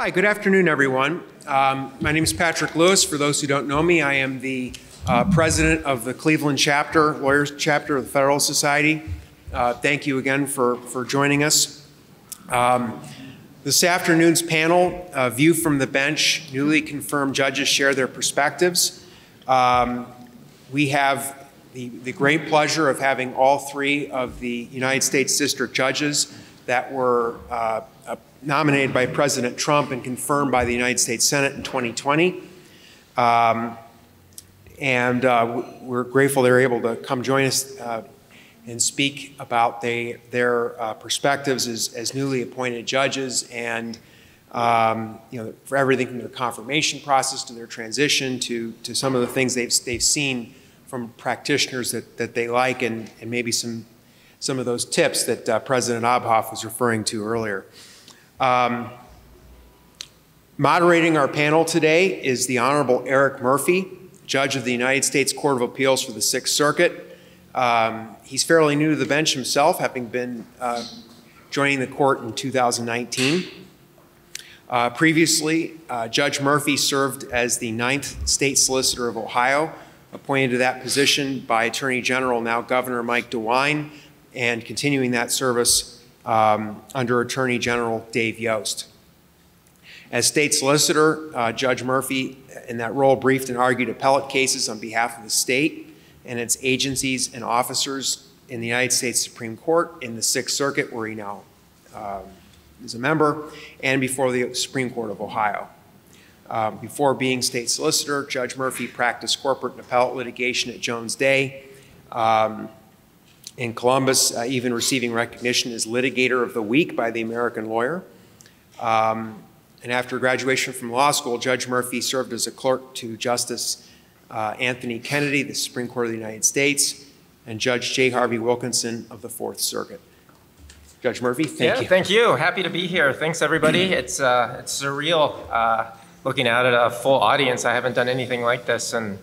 Hi, good afternoon, everyone. My name is Patrick Lewis. For those who don't know me, I am the president of the Cleveland chapter, lawyers chapter of the Federalist Society. Thank you again for joining us. This afternoon's panel, View from the Bench, newly confirmed judges share their perspectives. We have the great pleasure of having all three of the United States District judges that were nominated by President Trump and confirmed by the United States Senate in 2020. We're grateful they're able to come join us and speak about their perspectives as newly appointed judges and for everything from their confirmation process to their transition to some of the things they've seen from practitioners that they like and maybe some of those tips that President Obhoff was referring to earlier. Moderating our panel today is the Honorable Eric Murphy, Judge of the United States Court of Appeals for the Sixth Circuit. He's fairly new to the bench himself, having been joining the court in 2019. Previously, Judge Murphy served as the 9th State Solicitor of Ohio, appointed to that position by Attorney General, now Governor Mike DeWine, and continuing that service under Attorney General Dave Yost. As state solicitor, Judge Murphy in that role briefed and argued appellate cases on behalf of the state and its agencies and officers in the United States Supreme Court, in the Sixth Circuit, where he now is a member, and before the Supreme Court of Ohio. Before being state solicitor, Judge Murphy practiced corporate and appellate litigation at Jones Day in Columbus, even receiving recognition as Litigator of the Week by the American Lawyer. And after graduation from law school, Judge Murphy served as a clerk to Justice Anthony Kennedy, the Supreme Court of the United States, and Judge J. Harvie Wilkinson of the Fourth Circuit. Judge Murphy, thank you. Thank you. Happy to be here. Thanks, everybody. It's surreal looking out at a full audience. I haven't done anything like this in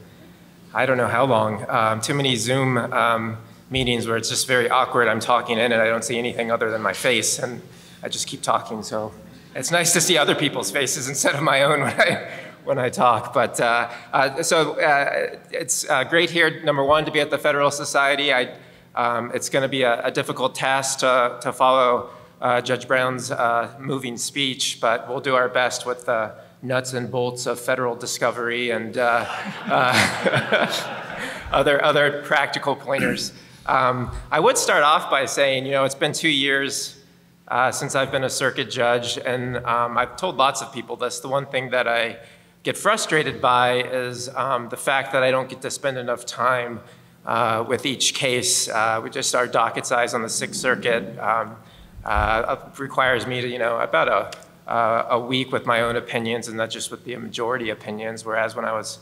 I don't know how long. Too many Zoom meetings where it's just very awkward. I'm talking in and I don't see anything other than my face, and I just keep talking. So it's nice to see other people's faces instead of my own when I talk. But it's great here, number one, to be at the Federalist Society. It's going to be a difficult task to follow Judge Brown's moving speech, but we'll do our best with the nuts and bolts of federal discovery and other practical pointers. I would start off by saying, it's been 2 years since I've been a circuit judge, and I've told lots of people this. The one thing that I get frustrated by is the fact that I don't get to spend enough time with each case. Our docket size on the Sixth Circuit requires me to, about a week with my own opinions, and not just with the majority opinions, whereas when I was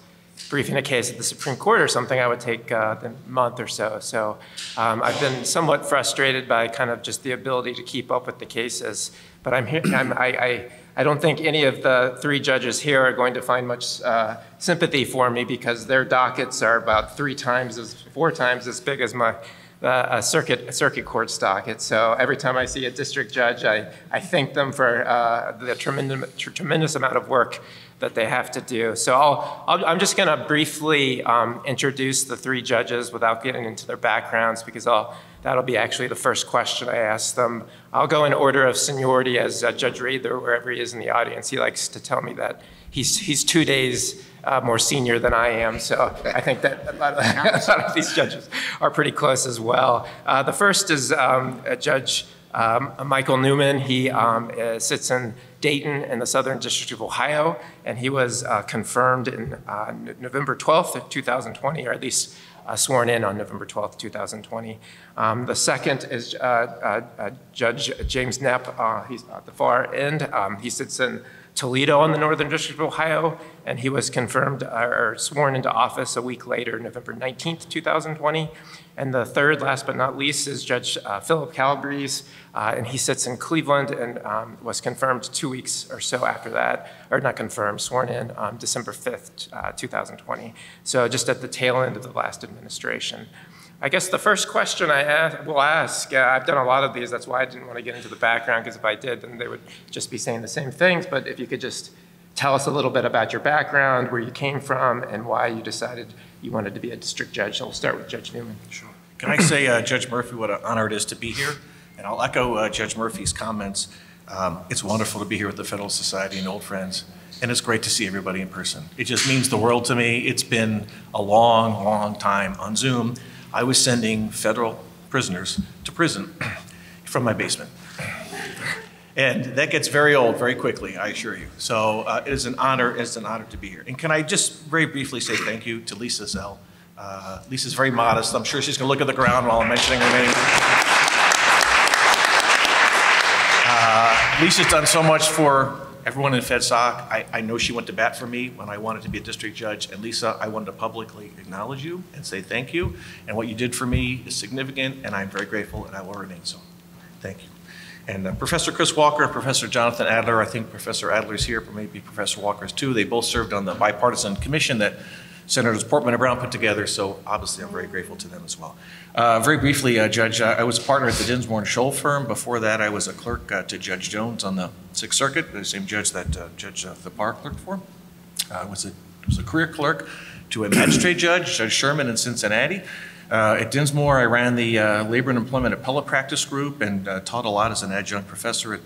briefing a case at the Supreme Court or something, I would take a month or so. So I've been somewhat frustrated by kind of just the ability to keep up with the cases. But I'm here. I don't think any of the three judges here are going to find much sympathy for me, because their dockets are about four times as big as my circuit court's docket. So every time I see a district judge, I thank them for the tremendous amount of work that they have to do. So I'm just going to briefly introduce the three judges without getting into their backgrounds, because that'll be actually the first question I ask them. I'll go in order of seniority, as Judge Reuther, wherever he is in the audience, he likes to tell me that he's 2 days more senior than I am. So I think that a lot of these judges are pretty close as well. The first is Judge Michael Newman. He sits in Dayton in the Southern District of Ohio, and he was confirmed in November 12th, 2020, or at least sworn in on November 12th, 2020. The second is Judge James Knepp. He's at the far end. He sits in Toledo in the Northern District of Ohio, and he was confirmed or sworn into office a week later, November 19th, 2020. And the third, last but not least, is Judge Philip Calabrese, and he sits in Cleveland and was confirmed 2 weeks or so after that, or not confirmed, sworn in December 5th, 2020. So just at the tail end of the last administration. I guess the first question I will ask, I've done a lot of these, that's why I didn't want to get into the background, because if I did, then they would just be saying the same things. But if you could just tell us a little bit about your background, where you came from, and why you decided you wanted to be a district judge. So we'll start with Judge Newman. Sure. Can I say, Judge Murphy, what an honor it is to be here? And I'll echo Judge Murphy's comments. It's wonderful to be here with the Federalist Society and old friends, and it's great to see everybody in person. It just means the world to me. It's been a long, long time on Zoom. I was sending federal prisoners to prison from my basement. And that gets very old very quickly, I assure you. So it is an honor, it's an honor to be here. And can I just very briefly say thank you to Lisa Zell. Lisa's very modest. I'm sure she's gonna look at the ground while I'm mentioning her name. Lisa's done so much for everyone in FedSoc. I know she went to bat for me when I wanted to be a district judge. And Lisa, I wanted to publicly acknowledge you and say thank you. And what you did for me is significant, and I'm very grateful, and I will remain so. Thank you. And Professor Chris Walker and Professor Jonathan Adler, I think Professor Adler's here, but maybe Professor Walker's too. They both served on the bipartisan commission that Senators Portman and Brown put together, so obviously I'm very grateful to them as well. Very briefly, Judge, I was a partner at the Dinsmore and Scholl firm. Before that, I was a clerk to Judge Jones on the Sixth Circuit, the same judge that Judge Thapar clerked for. I was a career clerk to a magistrate judge, Judge Sherman in Cincinnati. At Dinsmore, I ran the Labor and Employment Appellate Practice Group and taught a lot as an adjunct professor at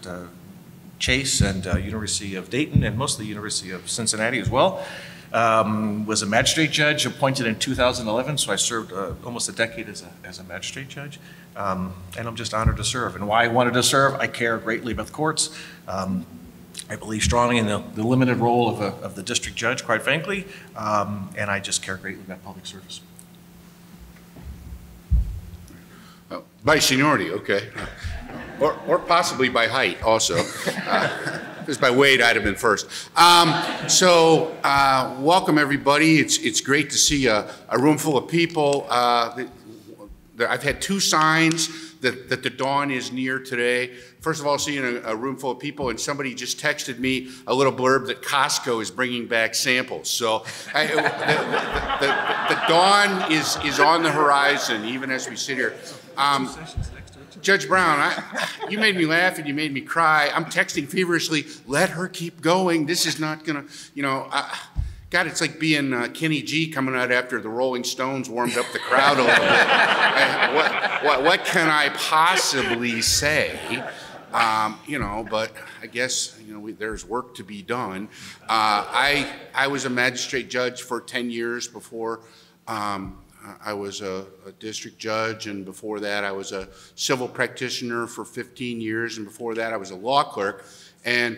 Chase and University of Dayton and mostly University of Cincinnati as well. Was a magistrate judge appointed in 2011, so I served almost a decade as a magistrate judge, and I'm just honored to serve. And why I wanted to serve, I care greatly about the courts. I believe strongly in the limited role of the district judge, quite frankly, and I just care greatly about public service. By seniority, okay. Or possibly by height also. Just by weight, I'd have been first. Welcome everybody. It's great to see a room full of people. I've had two signs that the dawn is near today. First of all, seeing a room full of people, and somebody just texted me a little blurb that Costco is bringing back samples. So the dawn is on the horizon, even as we sit here. Judge Brown, you made me laugh and you made me cry. I'm texting feverishly, let her keep going. This is not gonna, you know, God, it's like being Kenny G coming out after the Rolling Stones warmed up the crowd a little bit. What can I possibly say? You know, but I guess, you know, there's work to be done. I was a magistrate judge for 10 years before I was a district judge, and before that I was a civil practitioner for 15 years, and before that I was a law clerk. And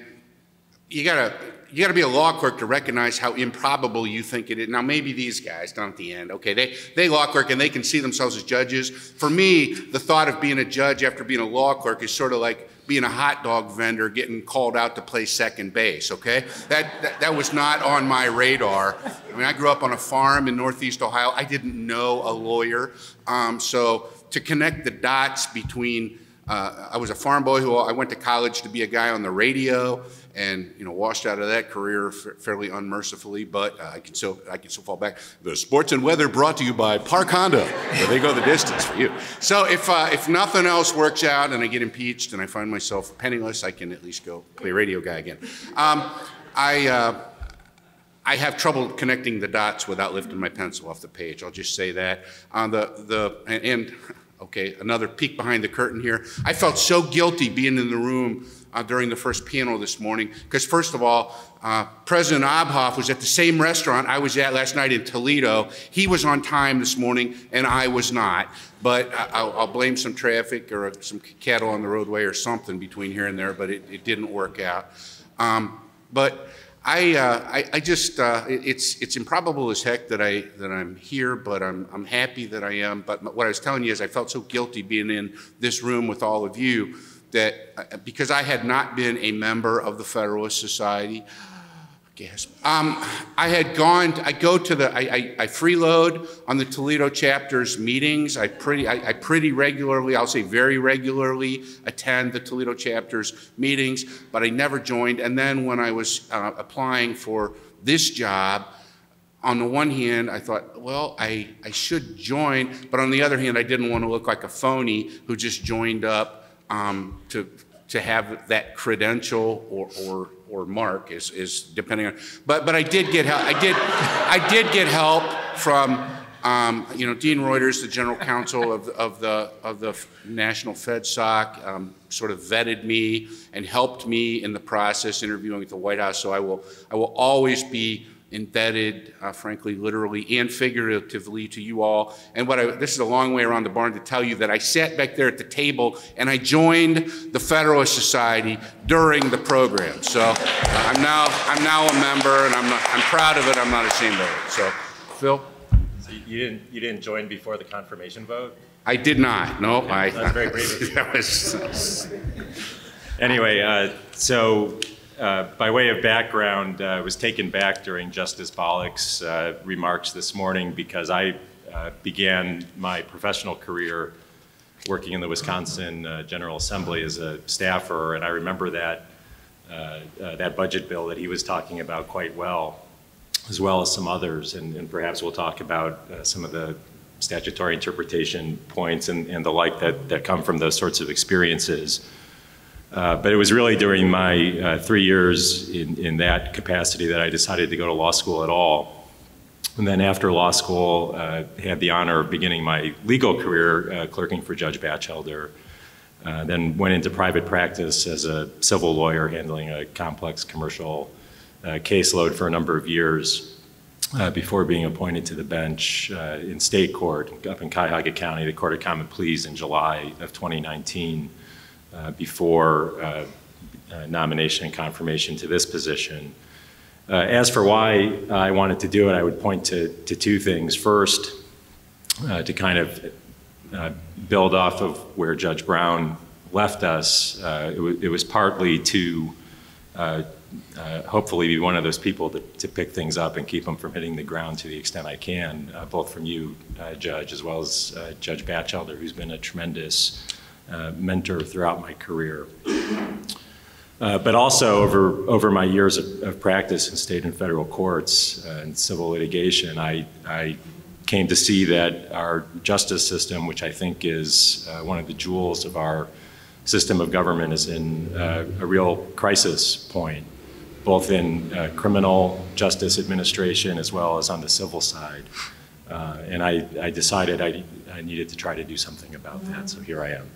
you gotta be a law clerk to recognize how improbable you think it is. Now maybe these guys down at the end, okay, they law clerk and they can see themselves as judges. For me, the thought of being a judge after being a law clerk is sort of like being a hot dog vendor getting called out to play second base, okay? That was not on my radar. I mean, I grew up on a farm in Northeast Ohio. I didn't know a lawyer. So to connect the dots between, I was a farm boy who I went to college to be a guy on the radio, and you know, washed out of that career fairly unmercifully, but I can still fall back. The sports and weather brought to you by Park Honda, where they go the distance for you. So if nothing else works out and I get impeached and I find myself penniless, I can at least go play radio guy again. I have trouble connecting the dots without lifting my pencil off the page. I'll just say that. Okay, another peek behind the curtain here. I felt so guilty being in the room during the first panel this morning, because first of all, President Obhoff was at the same restaurant I was at last night in Toledo. He was on time this morning, and I was not. But I'll blame some traffic or some cattle on the roadway or something between here and there, but it didn't work out. But it's improbable as heck that I'm here, but I'm happy that I am. But what I was telling you is I felt so guilty being in this room with all of you, that because I had not been a member of the Federalist Society, I freeload on the Toledo chapter's meetings. I pretty regularly, I'll say very regularly, attend the Toledo chapter's meetings, but I never joined. And then when I was applying for this job, on the one hand, I thought, well, I should join, but on the other hand, I didn't want to look like a phony who just joined up to have that credential or mark is depending on. But I did get help. I did get help from Dean Reuters, the general counsel of the National FedSoc, sort of vetted me and helped me in the process interviewing at the White House. So I will always be indebted, frankly, literally and figuratively to you all. And this is a long way around the barn to tell you that I sat back there at the table and I joined the Federalist Society during the program. So I'm now a member, and I'm proud of it. I'm not ashamed of it. So, Phil. You didn't join before the confirmation vote? I did not. No, yeah, that's very brave. That was. Anyway, by way of background, I was taken back during Justice Bollock's remarks this morning, because I began my professional career working in the Wisconsin General Assembly as a staffer, and I remember that budget bill that he was talking about quite well as some others, and perhaps we'll talk about some of the statutory interpretation points and the like that come from those sorts of experiences. But it was really during my 3 years in that capacity that I decided to go to law school at all. And then after law school, had the honor of beginning my legal career clerking for Judge Batchelder, then went into private practice as a civil lawyer handling a complex commercial caseload for a number of years before being appointed to the bench in state court up in Cuyahoga County, the Court of Common Pleas, in July of 2019. Before nomination and confirmation to this position. As for why I wanted to do it, I would point to two things. First, to kind of build off of where Judge Brown left us, it was partly to hopefully be one of those people to pick things up and keep them from hitting the ground to the extent I can, both from you, Judge, as well as Judge Batchelder, who's been a tremendous mentor throughout my career. But also over my years of practice in state and federal courts and civil litigation, I came to see that our justice system, which I think is one of the jewels of our system of government, is in a real crisis point, both in criminal justice administration as well as on the civil side. And I decided I needed to try to do something about that, so here I am.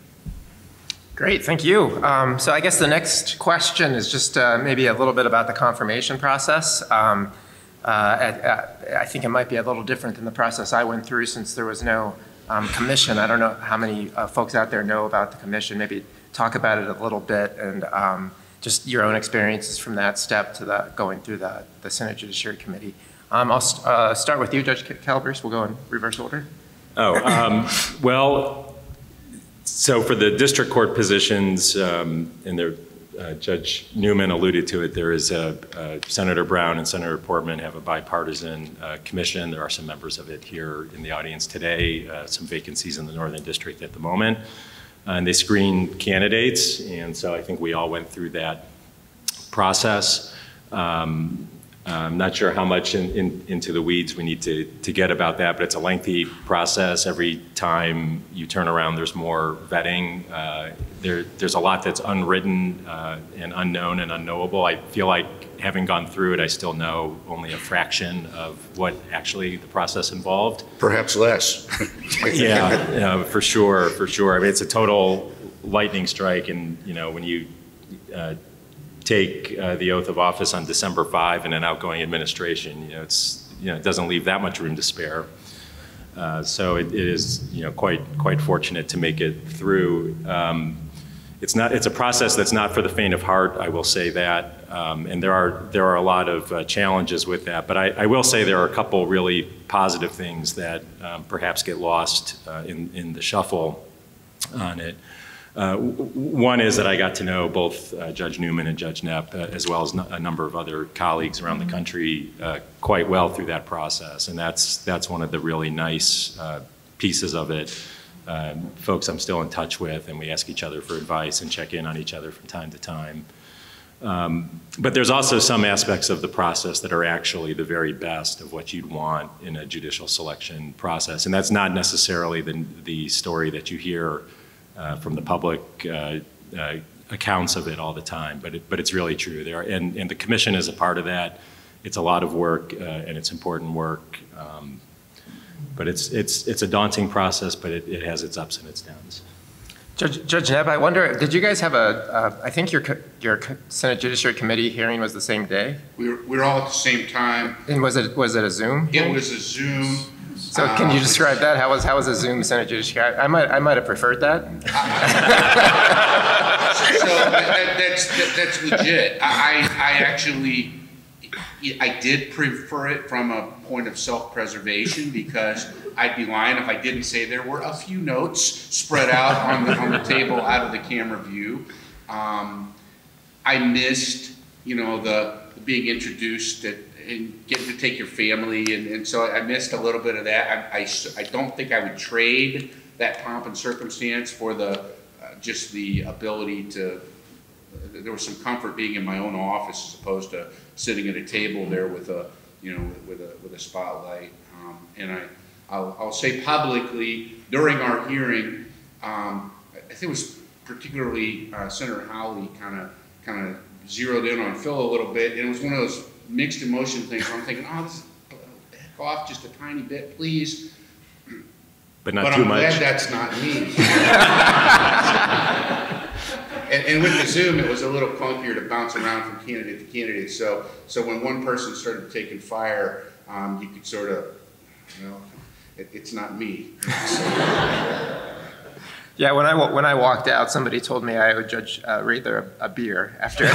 Great, thank you. So I guess the next question is just maybe a little bit about the confirmation process. I think it might be a little different than the process I went through, since there was no commission. I don't know how many folks out there know about the commission. Maybe talk about it a little bit, and just your own experiences from that step to going through the Senate Judiciary Committee. I'll start with you, Judge Calabrese. We'll go in reverse order. Oh, well. So for the district court positions, and Judge Newman alluded to it, there is Senator Brown and Senator Portman have a bipartisan commission. There are some members of it here in the audience today, some vacancies in the Northern District at the moment. And they screen candidates, and so I think we all went through that process. I'm not sure how much into the weeds we need to get about that, but it's a lengthy process. Every time you turn around, there's more vetting. There's a lot that's unwritten and unknown and unknowable. I feel like, having gone through it, I still know only a fraction of what actually the process involved. Perhaps less. Yeah, for sure. I mean, it's a total lightning strike, and when you take the oath of office on December 5 in an outgoing administration, it doesn't leave that much room to spare. So it is, quite fortunate to make it through. It's a process that's not for the faint of heart, I will say that. And there are a lot of challenges with that, but I will say there are a couple really positive things that perhaps get lost in the shuffle on it. One is that I got to know both Judge Newman and Judge Knepp, as well as a number of other colleagues around the country, quite well through that process, and that's one of the really nice pieces of it. Folks I'm still in touch with, and we ask each other for advice and check in on each other from time to time. But there's also some aspects of the process that are actually the very best of what you'd want in a judicial selection process. And that's not necessarily the story that you hear from the public accounts of it all the time, but it's really true. There are, and the commission is a part of that. It's a lot of work and it's important work, but it's a daunting process, but it has its ups and its downs. Judge Nebb, I wonder, did you guys have a I think your Senate Judiciary Committee hearing was the same day? We were all at the same time. And was it a Zoom hearing? It was a Zoom. So can you describe that? How was a Zoom Senate Judiciary? I might have preferred that. So that's legit. I actually, I did prefer it from a point of self-preservation, because I'd be lying if I didn't say there were a few notes spread out on the table out of the camera view. I missed, the being introduced and getting to take your family, and so I missed a little bit of that. I don't think I would trade that pomp and circumstance for just the ability to. There was some comfort being in my own office as opposed to sitting at a table there with a spotlight. And I'll say publicly during our hearing, I think it was particularly Senator Howley kind of zeroed in on Phil a little bit, and it was one of those mixed emotion things. I'm thinking, oh, this is heck off just a tiny bit, please. But not too much. I'm glad that's not me. And with the Zoom, it was a little clunkier to bounce around from candidate to candidate. So when one person started taking fire, you could sort of, it's not me. Yeah, when I walked out, somebody told me I owed Judge Rather a beer after.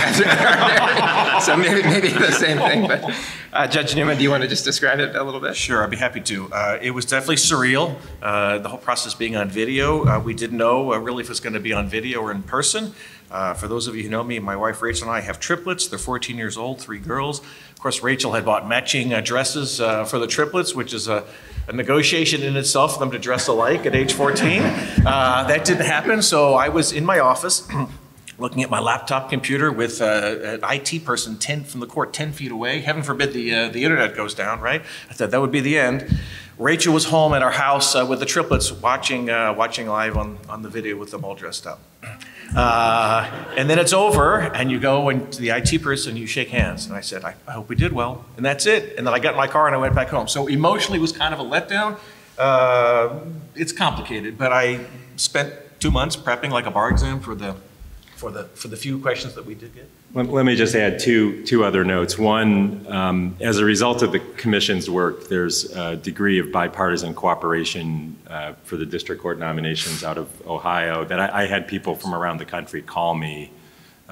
So maybe the same thing. But Judge Newman, do you want to just describe it a little bit? Sure, I'd be happy to. It was definitely surreal. The whole process being on video, we didn't know really if it was going to be on video or in person. For those of you who know me, my wife Rachel and I have triplets. They're 14 years old, 3 girls. Of course, Rachel had bought matching dresses for the triplets, which is a negotiation in itself for them to dress alike at age 14. That didn't happen, so I was in my office looking at my laptop computer with an IT person from the court 10 feet away. Heaven forbid the internet goes down, right? I thought that would be the end. Rachel was home at our house with the triplets watching live on the video with them all dressed up. And then it's over, and you go and to the IT person, you shake hands. And I said, I hope we did well, and that's it. And then I got in my car and I went back home. So emotionally it was kind of a letdown. It's complicated, but I spent 2 months prepping like a bar exam for the few questions that we did get. Let me just add two other notes. One, as a result of the commission's work, there's a degree of bipartisan cooperation for the district court nominations out of Ohio that I had people from around the country call me.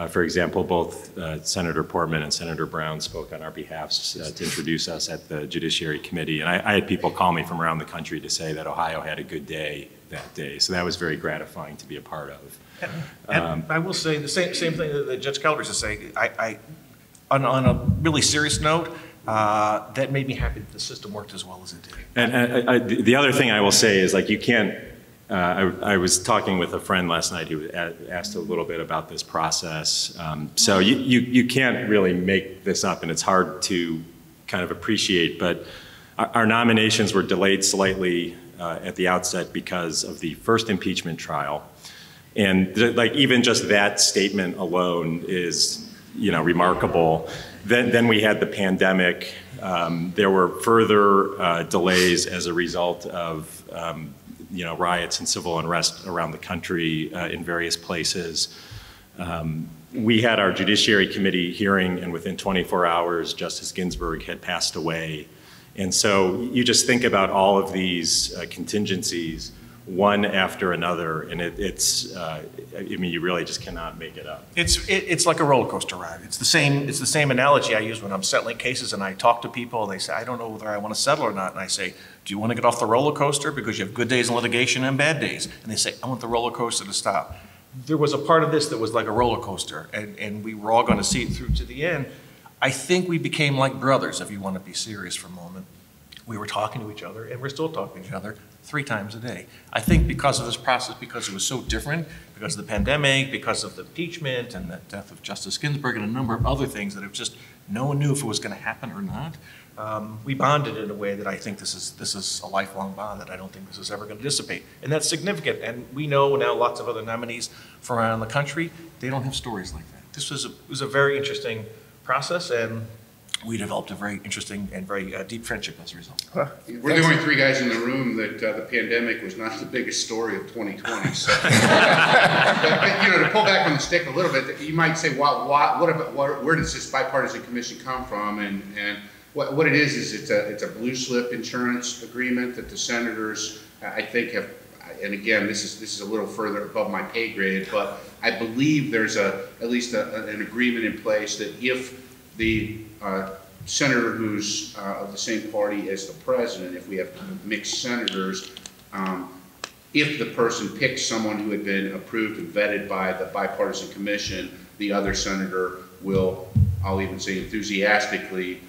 For example, both Senator Portman and Senator Brown spoke on our behalf to introduce us at the Judiciary Committee. And I had people call me from around the country to say that Ohio had a good day that day. So that was very gratifying to be a part of. And I will say the same thing that Judge Calabrese is saying. On a really serious note, that made me happy that the system worked as well as it did. And the other thing I will say is, like, you can't, I was talking with a friend last night who asked a little bit about this process. So you can't really make this up, and it's hard to kind of appreciate, but our nominations were delayed slightly at the outset because of the first impeachment trial. And like even just that statement alone is, remarkable. Then we had the pandemic. There were further delays as a result of, riots and civil unrest around the country in various places. We had our Judiciary Committee hearing, and within 24 hours, Justice Ginsburg had passed away. And so you just think about all of these contingencies, one after another, and you really just cannot make it up. It's like a roller coaster ride. It's the same analogy I use when I'm settling cases, and I talk to people and they say, I don't know whether I want to settle or not. And I say, do you want to get off the roller coaster because you have good days in litigation and bad days? And they say, I want the roller coaster to stop. There was a part of this that was like a roller coaster, and we were all going to see it through to the end. I think we became like brothers, if you want to be serious for a moment. we were talking to each other, and we're still talking to each other 3 times a day. I think because of this process, because it was so different, because of the pandemic, because of the impeachment and the death of Justice Ginsburg and a number of other things that have just, no one knew if it was going to happen or not. We bonded in a way that I think this is a lifelong bond that I don't think this is ever going to dissipate. And that's significant. And we know now lots of other nominees from around the country, they don't have stories like that. This was a very interesting process, and we developed a very interesting and very deep friendship as a result. Huh. We're the only 3 guys in the room that the pandemic was not the biggest story of 2020. So. But, you know, to pull back on the stick a little bit, you might say, where does this bipartisan commission come from? And what it is it's a blue slip insurance agreement that the senators, I think, have. And again, this is a little further above my pay grade, but I believe there's at least an agreement in place that if the senator who's of the same party as the president, if we have mixed senators, if the person picks someone who had been approved and vetted by the bipartisan commission, the other senator will, I'll even say enthusiastically,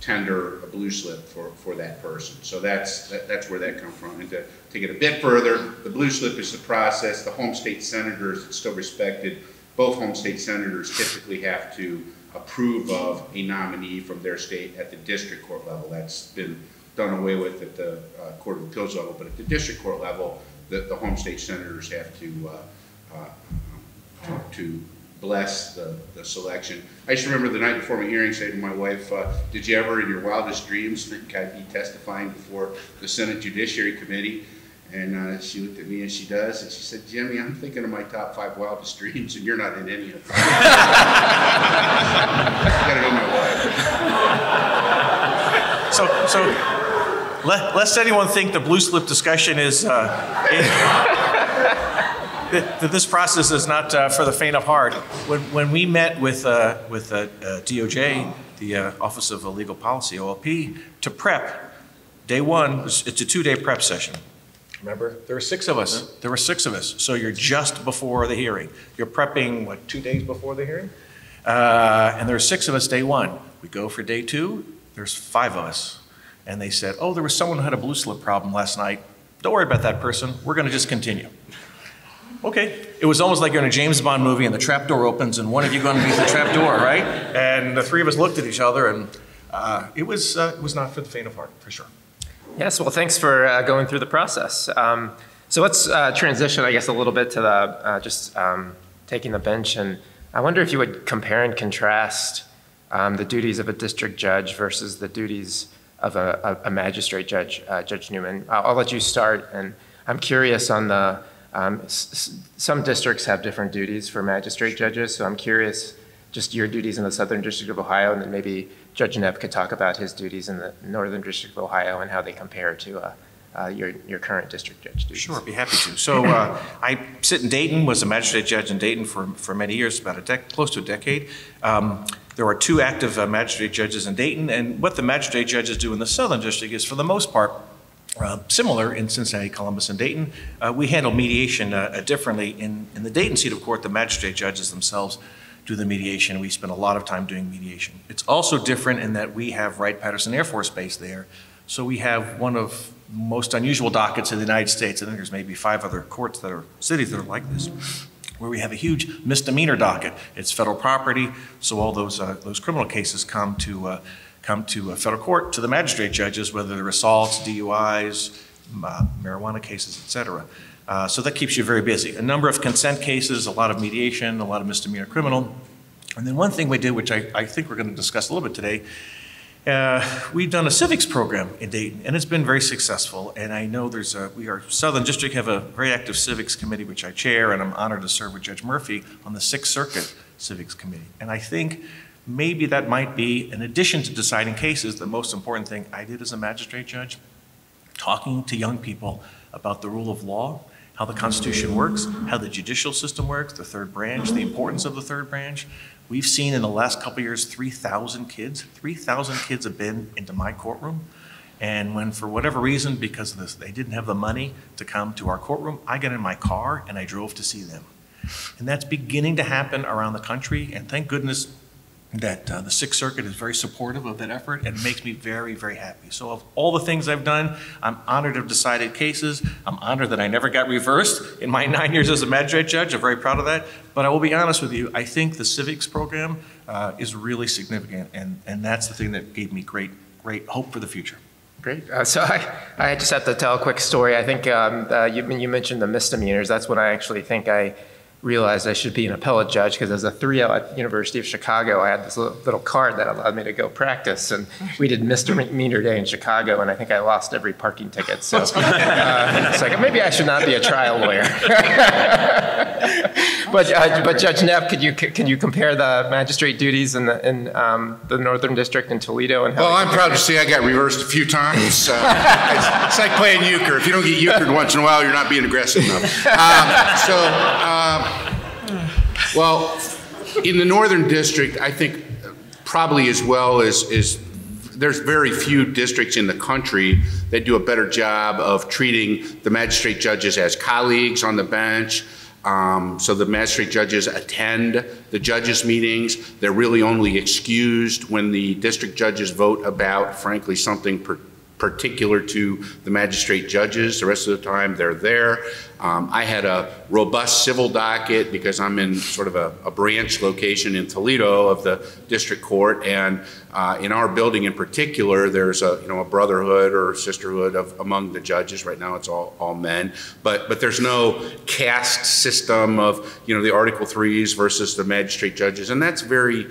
tender a blue slip for that person. So that's where that comes from. And to take it a bit further, the blue slip is the process. The home state senators, it's still respected. Both home state senators typically have to approve of a nominee from their state at the district court level. That's been done away with at the Court of Appeals level, but at the district court level, the home state senators have to bless the selection. I just remember the night before my hearing saying to my wife, did you ever in your wildest dreams think I'd be testifying before the Senate Judiciary Committee? And she looked at me, as she does, and she said, Jimmy, I'm thinking of my top 5 wildest dreams, and you're not in any of them. I gotta go my wife. So lest anyone think the blue slip discussion is, this process is not for the faint of heart. When we met with DOJ, the Office of Legal Policy, OLP, to prep, day 1, it's a 2-day prep session. Remember, there were 6 of us. There were 6 of us. So you're just before the hearing. You're prepping, what, 2 days before the hearing? And there were 6 of us day 1. We go for day 2, there's 5 of us. And they said, oh, there was someone who had a blue slip problem last night. Don't worry about that person. We're going to just continue. Okay. It was almost like you're in a James Bond movie and the trap door opens and one of you going to be the trap door, right? And the 3 of us looked at each other, and it was not for the faint of heart, for sure. Yes, well, thanks for going through the process. So let's transition, I guess, a little bit to the, taking the bench. And I wonder if you would compare and contrast the duties of a district judge versus the duties of a magistrate judge, Judge Newman. I'll let you start. And I'm curious on the, some districts have different duties for magistrate judges. So I'm curious just your duties in the Southern District of Ohio, and then maybe Judge Knepp could talk about his duties in the Northern District of Ohio and how they compare to your current district judge duties. Sure, I'd be happy to. So I sit in Dayton, was a magistrate judge in Dayton for many years, about close to a decade. There are 2 active magistrate judges in Dayton, and what the magistrate judges do in the Southern District is, for the most part, similar in Cincinnati, Columbus, and Dayton. We handle mediation differently. In the Dayton seat of court, the magistrate judges themselves do the mediation. We spend a lot of time doing mediation. It's also different in that we have Wright-Patterson Air Force Base there, so we have one of the most unusual dockets in the United States. I think there's maybe 5 other courts that are cities that are like this, where we have a huge misdemeanor docket. It's federal property, so all those criminal cases come to a federal court, to the magistrate judges, whether they're assaults, DUIs, marijuana cases, et cetera. So that keeps you very busy. A number of consent cases, a lot of mediation, a lot of misdemeanor criminal. And then one thing we did, which I think we're going to discuss a little bit today, we've done a civics program in Dayton, and it's been very successful. And I know we Southern District have a very active civics committee, which I chair, and I'm honored to serve with Judge Murphy on the Sixth Circuit Civics Committee. And I think maybe that might be, in addition to deciding cases, the most important thing I did as a magistrate judge, talking to young people about the rule of law, how the Constitution works, how the judicial system works, the third branch, the importance of the third branch. We've seen in the last couple of years 3,000 kids have been into my courtroom. And when, for whatever reason, because of this, they didn't have the money to come to our courtroom, I got in my car and I drove to see them. And that's beginning to happen around the country. And thank goodness that the Sixth Circuit is very supportive of that effort and makes me very, very happy. So of all the things I've done, I'm honored to have decided cases. I'm honored that I never got reversed in my 9 years as a magistrate judge. I'm very proud of that. But I will be honest with you, I think the civics program is really significant, and that's the thing that gave me great, great hope for the future. Great. So I just have to tell a quick story. I think you mentioned the misdemeanors. That's when I actually think I realized I should be an appellate judge, because as a 3L at University of Chicago, I had this little card that allowed me to go practice, and we did misdemeanor day in Chicago, and I think I lost every parking ticket. So it's like, maybe I should not be a trial lawyer. But Judge Knepp, can you compare the magistrate duties in the Northern District in Toledo? And well, I'm proud to say I got reversed a few times. It's like playing euchre. If you don't get euchred once in a while, you're not being aggressive enough. Well, in the Northern District, I think probably as well as there's very few districts in the country that do a better job of treating the magistrate judges as colleagues on the bench. So the magistrate judges attend the judges' meetings. They're really only excused when the district judges vote about, frankly, something particular to the magistrate judges. The rest of the time, they're there. I had a robust civil docket because I'm in sort of a branch location in Toledo of the district court, and in our building in particular, there's a brotherhood or sisterhood of among the judges. Right now, it's all men, but there's no caste system of the Article IIIs versus the magistrate judges, and that's very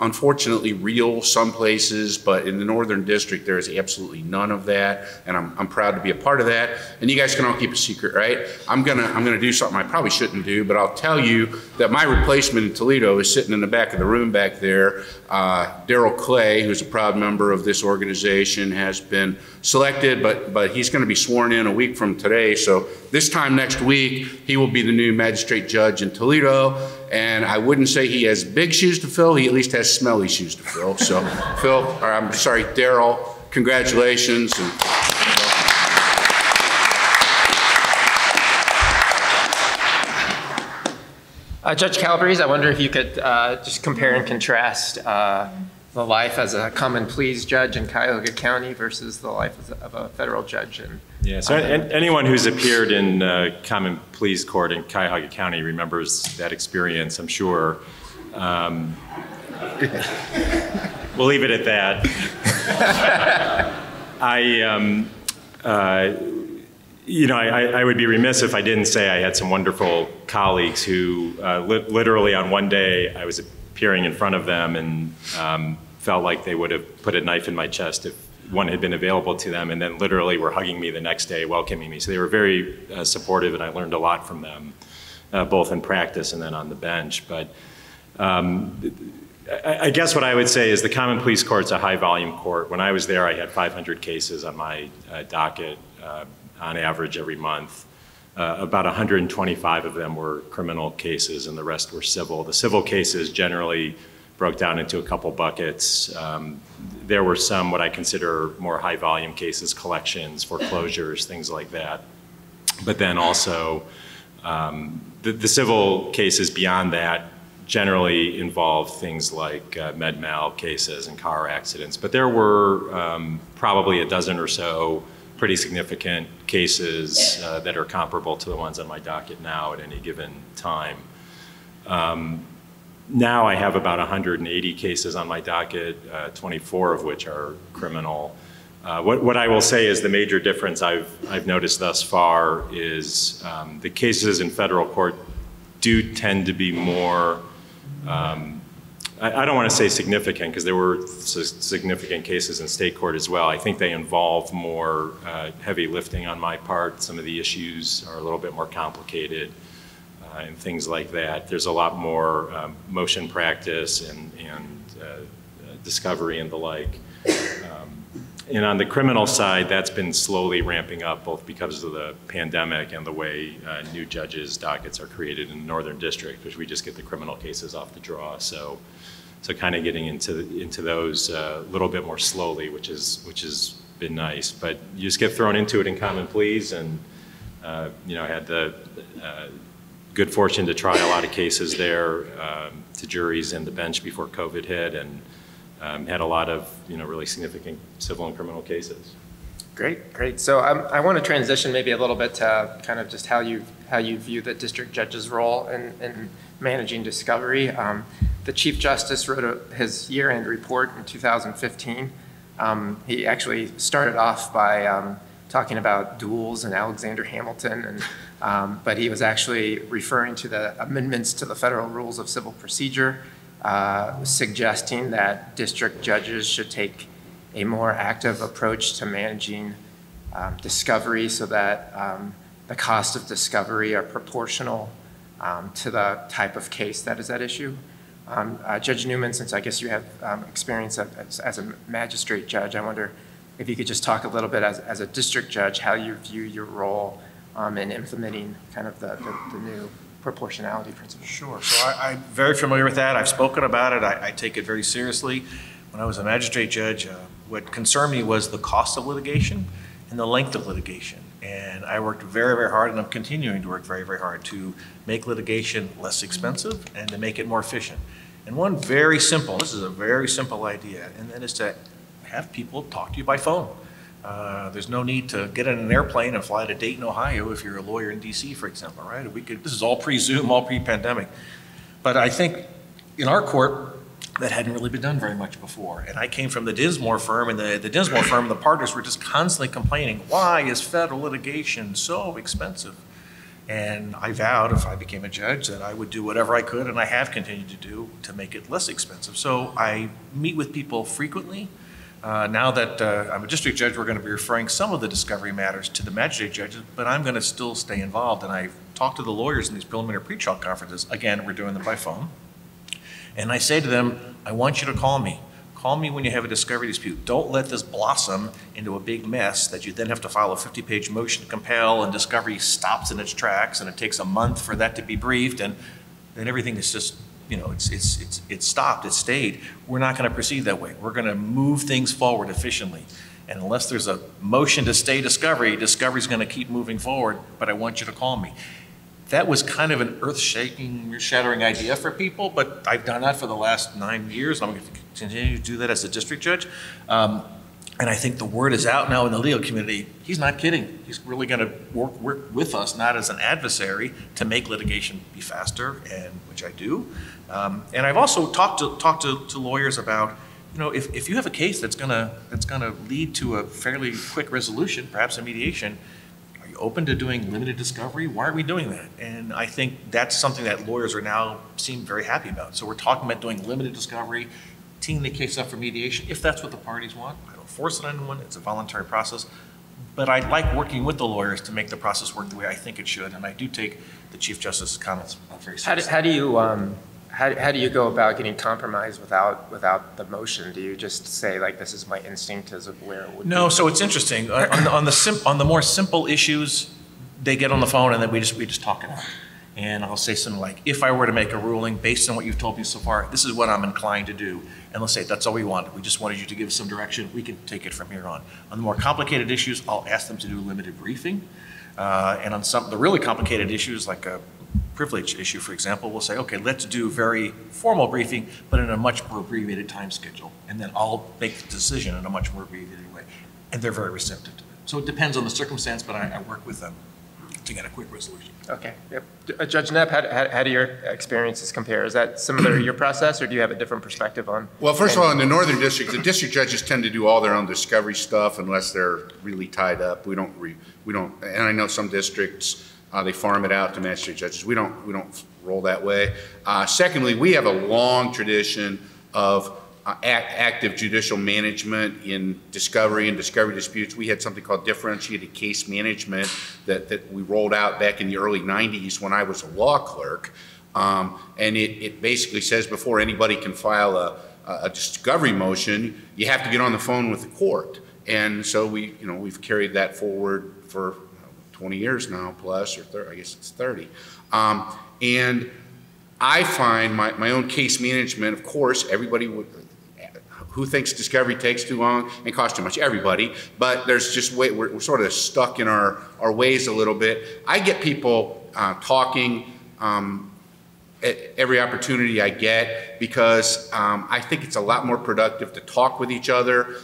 unfortunately real some places, but in the Northern District, there is absolutely none of that, and I'm proud to be a part of that. And you guys can all keep a secret, right? I'm gonna do something I probably shouldn't do, but I'll tell you that my replacement in Toledo is sitting in the back of the room back there. Daryl Clay, who's a proud member of this organization, has been selected, but he's gonna be sworn in a week from today, so this time next week, he will be the new magistrate judge in Toledo. And I wouldn't say he has big shoes to fill, he at least has smelly shoes to fill. So Phil, or I'm sorry, Daryl, congratulations. And Judge Calabrese, I wonder if you could just compare and contrast the life as a common pleas judge in Cuyahoga County versus the life of a federal judge. So anyone who's appeared in common pleas court in Cuyahoga County remembers that experience, I'm sure. We'll leave it at that. I would be remiss if I didn't say I had some wonderful colleagues who literally on one day I was appearing in front of them and felt like they would have put a knife in my chest if one had been available to them, and then literally were hugging me the next day, welcoming me. So they were very supportive, and I learned a lot from them, both in practice and then on the bench. But I guess what I would say is the common pleas court's a high volume court. When I was there, I had 500 cases on my docket on average every month. About 125 of them were criminal cases, and the rest were civil. The civil cases generally broke down into a couple buckets. There were some what I consider more high volume cases, collections, foreclosures, things like that. But then also the civil cases beyond that generally involved things like med mal cases and car accidents. But there were probably a dozen or so pretty significant cases that are comparable to the ones on my docket now at any given time. Now I have about 180 cases on my docket, 24 of which are criminal. What I will say is the major difference I've noticed thus far is the cases in federal court do tend to be more, I don't want to say significant, because there were significant cases in state court as well. I think they involve more heavy lifting on my part. Some of the issues are a little bit more complicated. And things like that. There's a lot more motion practice and discovery and the like. And on the criminal side, that's been slowly ramping up, both because of the pandemic and the way new judges' dockets are created in the Northern District, which we just get the criminal cases off the draw. So kind of getting into those a little bit more slowly, which has been nice. But you just get thrown into it in common pleas, and I had the good fortune to try a lot of cases there to juries and the bench before COVID hit, and had a lot of really significant civil and criminal cases. Great, great. So I want to transition maybe a little bit to kind of just how you view the district judge's role in managing discovery. The Chief Justice wrote his year-end report in 2015. He actually started off by talking about duels and Alexander Hamilton, and, but he was actually referring to the amendments to the Federal Rules of Civil Procedure, suggesting that district judges should take a more active approach to managing discovery so that the cost of discovery are proportional to the type of case that is at issue. Judge Newman, since I guess you have experience as a magistrate judge, I wonder if you could just talk a little bit as a district judge, how you view your role in implementing kind of the new proportionality principle. Sure, so I'm very familiar with that. I've spoken about it. I take it very seriously. When I was a magistrate judge, what concerned me was the cost of litigation and the length of litigation. And I worked very, very hard, and I'm continuing to work very, very hard to make litigation less expensive and to make it more efficient. And one very simple, this is a very simple idea, and that is to have people talk to you by phone. There's no need to get in an airplane and fly to Dayton, Ohio if you're a lawyer in DC, for example, right? We could, this is all pre-Zoom, all pre-pandemic. But I think in our court, that hadn't really been done very much before. And I came from the Dinsmore firm, and the Dinsmore firm, the partners were just constantly complaining, why is federal litigation so expensive? And I vowed if I became a judge that I would do whatever I could, and I have continued to do, to make it less expensive. So I meet with people frequently. Now that I'm a district judge, we're gonna be referring some of the discovery matters to the magistrate judges, but I'm gonna still stay involved. And I've talked to the lawyers in these preliminary pretrial conferences. Again, we're doing them by phone. And I say to them, I want you to call me. Call me when you have a discovery dispute. Don't let this blossom into a big mess that you then have to file a 50-page motion to compel, and discovery stops in its tracks, and it takes a month for that to be briefed, and then everything is just, it's stopped, it stayed. We're not gonna proceed that way. We're gonna move things forward efficiently. And unless there's a motion to stay discovery, discovery's gonna keep moving forward, but I want you to call me. That was kind of an earth-shaking, shattering idea for people, but I've done that for the last 9 years. I'm going to continue to do that as a district judge. And I think the word is out now in the legal community. He's not kidding. He's really going to work with us, not as an adversary, to make litigation be faster, and which I do. And I've also talked to lawyers about, if you have a case that's going to lead to a fairly quick resolution, perhaps a mediation, open to doing limited discovery? Why are we doing that? And I think that's something that lawyers are now seem very happy about. So we're talking about doing limited discovery, teeing the case up for mediation, if that's what the parties want. I don't force it on anyone, it's a voluntary process. But I like working with the lawyers to make the process work the way I think it should, and I do take the Chief Justice's comments very seriously. How do you go about getting compromise without the motion? Do you just say, like, this is my instinct as of where it would be? No, so it's interesting. on the more simple issues, they get on the phone and then we just talk it out. And I'll say something like, if I were to make a ruling based on what you've told me so far, this is what I'm inclined to do. And let's say that's all we wanted. We just wanted you to give us some direction. We can take it from here on. On the more complicated issues, I'll ask them to do limited briefing. And on some of the really complicated issues, like a privilege issue, for example, we'll say, okay, let's do very formal briefing, but in a much more abbreviated time schedule. And then I'll make the decision in a much more abbreviated way. And they're very receptive to that. So it depends on the circumstance, but I work with them to get a quick resolution. Okay, yep. Judge Knepp, how do your experiences compare? Is that similar to your process, or do you have a different perspective on? Well, first of all, in the Northern District, the district judges tend to do all their own discovery stuff unless they're really tied up. We don't, and I know some districts, they farm it out to magistrate judges. We don't roll that way. Secondly, we have a long tradition of active judicial management in discovery and discovery disputes. We had something called differentiated case management that we rolled out back in the early 90s when I was a law clerk. And it basically says before anybody can file a discovery motion, you have to get on the phone with the court. And so we've carried that forward for 20 years now plus, or 30, I guess it's 30. And I find my own case management, of course, everybody who thinks discovery takes too long and costs too much, everybody, but there's just we're sort of stuck in our ways a little bit. I get people talking every opportunity I get, because I think it's a lot more productive to talk with each other.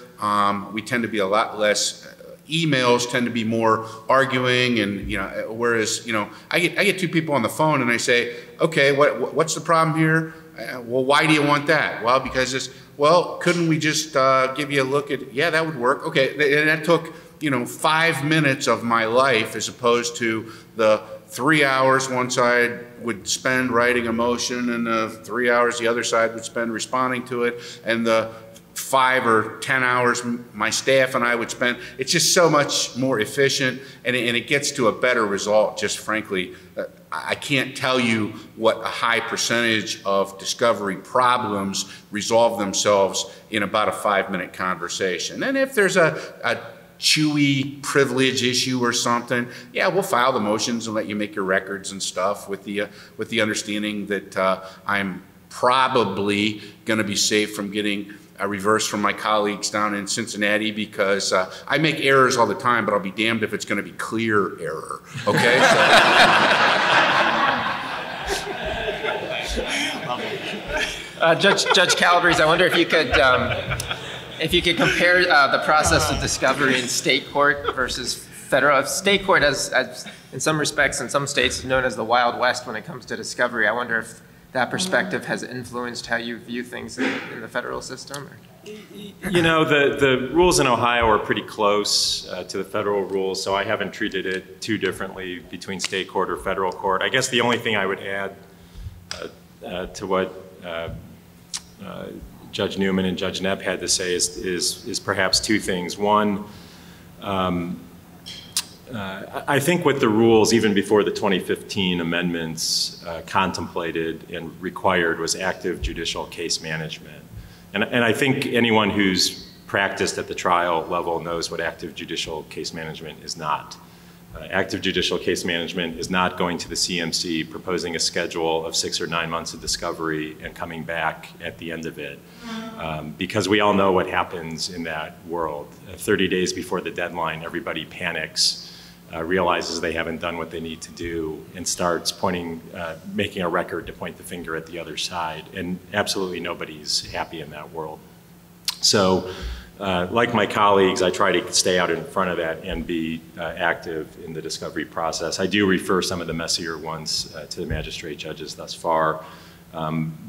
We tend to be a lot less, emails tend to be more arguing, and whereas I get two people on the phone and I say, okay, what's the problem here? Well, why do you want that? Well, because this. Well, couldn't we just give you a look at? Yeah, that would work. Okay, and that took 5 minutes of my life, as opposed to the 3 hours one side would spend writing a motion and the 3 hours the other side would spend responding to it, and the 5 or 10 hours my staff and I would spend. It's just so much more efficient, and it gets to a better result, just frankly. I can't tell you what a high percentage of discovery problems resolve themselves in about a 5-minute conversation. And if there's a chewy privilege issue or something, yeah, we'll file the motions and let you make your records and stuff, with the understanding that I'm probably going to be safe from getting a reverse from my colleagues down in Cincinnati, because I make errors all the time, but I'll be damned if it's going to be clear error, okay? Judge Calabrese, I wonder if you could compare the process of discovery in state court versus federal. State court, as in some respects, in some states, is known as the Wild West when it comes to discovery. I wonder if that perspective has influenced how you view things in the federal system? The rules in Ohio are pretty close to the federal rules, so I haven't treated it too differently between state court or federal court. I guess the only thing I would add to what Judge Newman and Judge Knepp had to say is perhaps two things. One, I think what the rules, even before the 2015 amendments, contemplated and required was active judicial case management. And I think anyone who's practiced at the trial level knows what active judicial case management is not. Active judicial case management is not going to the CMC, proposing a schedule of 6 or 9 months of discovery and coming back at the end of it. Because we all know what happens in that world. 30 days before the deadline, everybody panics. Realizes they haven't done what they need to do, and starts pointing, making a record to point the finger at the other side. And absolutely nobody's happy in that world. So like my colleagues, I try to stay out in front of that and be active in the discovery process. I do refer some of the messier ones to the magistrate judges thus far.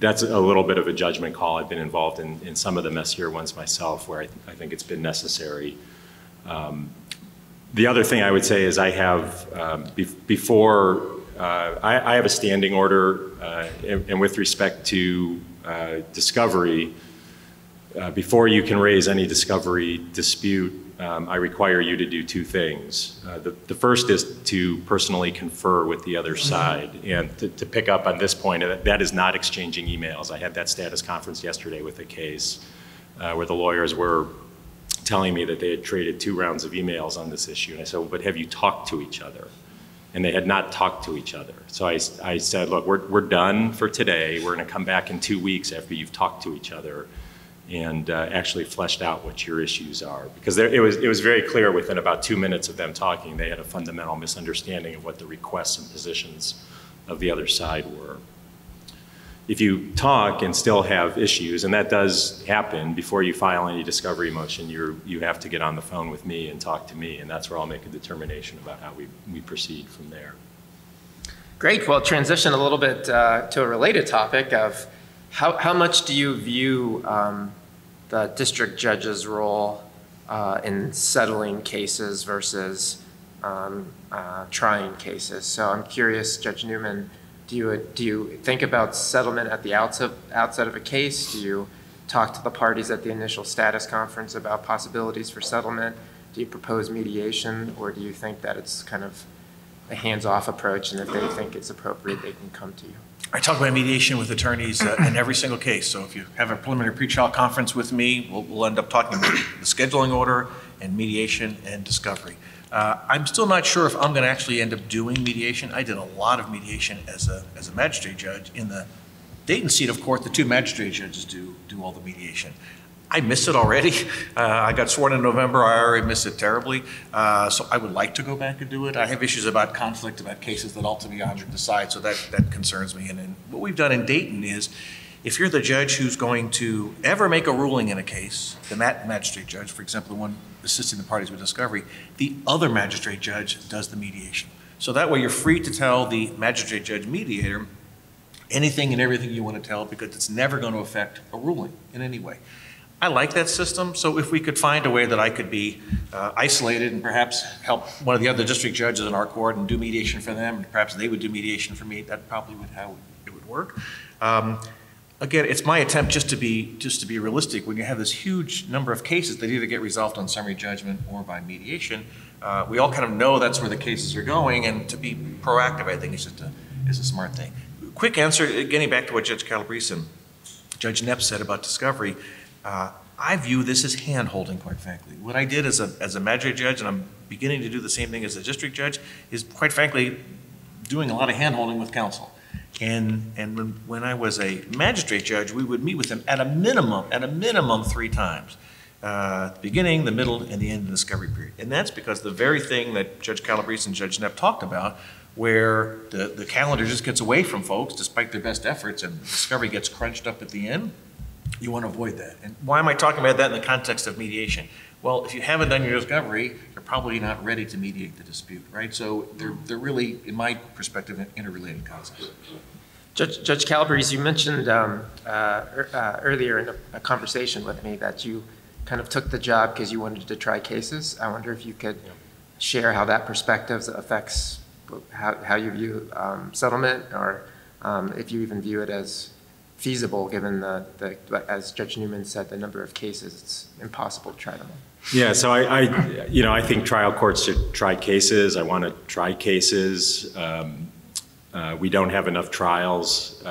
That's a little bit of a judgment call. I've been involved in some of the messier ones myself, where I think it's been necessary. The other thing I would say is I have, I have a standing order, and with respect to discovery, before you can raise any discovery dispute, I require you to do two things. The first is to personally confer with the other side, and to pick up on this point, that is not exchanging emails. I had that status conference yesterday with a case where the lawyers were telling me that they had traded 2 rounds of emails on this issue. And I said, well, but have you talked to each other? And they had not talked to each other. So I said, look, we're done for today. We're gonna come back in 2 weeks after you've talked to each other and actually fleshed out what your issues are. Because it was very clear within about 2 minutes of them talking, they had a fundamental misunderstanding of what the requests and positions of the other side were. If you talk and still have issues, and that does happen, before you file any discovery motion, you have to get on the phone with me and talk to me, and that's where I'll make a determination about how we proceed from there. Great. Well, transition a little bit to a related topic of how much do you view the district judge's role in settling cases versus trying cases? So I'm curious, Judge Newman, do you think about settlement at the outset of a case? Do you talk to the parties at the initial status conference about possibilities for settlement? Do you propose mediation, or do you think that it's kind of a hands-off approach, and if they think it's appropriate, they can come to you? I talk about mediation with attorneys in every single case. So if you have a preliminary pre-trial conference with me, we'll end up talking about the scheduling order and mediation and discovery. I'm still not sure if I'm going to actually end up doing mediation. I did a lot of mediation as a magistrate judge. In the Dayton seat of court, the 2 magistrate judges do all the mediation. I miss it already. I got sworn in November. I already miss it terribly. So I would like to go back and do it. I have issues about conflict, about cases that ultimately Andre decides, so that concerns me. And what we've done in Dayton is, if you're the judge who's going to ever make a ruling in a case, the magistrate judge, for example, the one assisting the parties with discovery, the other magistrate judge does the mediation. So that way you're free to tell the magistrate judge mediator anything and everything you want to tell, because it's never going to affect a ruling in any way. I like that system, so if we could find a way that I could be isolated and perhaps help one of the other district judges in our court and do mediation for them, and perhaps they would do mediation for me, that probably would how it would work. Again, it's my attempt just to be realistic. When you have this huge number of cases that either get resolved on summary judgment or by mediation, we all kind of know that's where the cases are going, and to be proactive, I think, is just a smart thing. Quick answer, getting back to what Judge Calabrese and Judge Knepp said about discovery, I view this as hand-holding, quite frankly. What I did as a magistrate judge, and I'm beginning to do the same thing as a district judge, is quite frankly doing a lot of hand-holding with counsel. And when I was a magistrate judge, we would meet with them at a minimum 3 times. The beginning, the middle, and the end of the discovery period. And that's because the very thing that Judge Calabrese and Judge Knepp talked about, where the calendar just gets away from folks despite their best efforts and discovery gets crunched up at the end, you want to avoid that. And why am I talking about that in the context of mediation? Well, if you haven't done your discovery, you're probably not ready to mediate the dispute, right? So they're really, in my perspective, interrelated concepts. Judge Calabrese, you mentioned earlier in a conversation with me that you kind of took the job because you wanted to try cases. I wonder if you could share how that perspective affects how you view settlement, or if you even view it as feasible, given the as Judge Newman said, the number of cases, it's impossible to try them all. Yeah, so I think trial courts should try cases. I want to try cases. We don't have enough trials,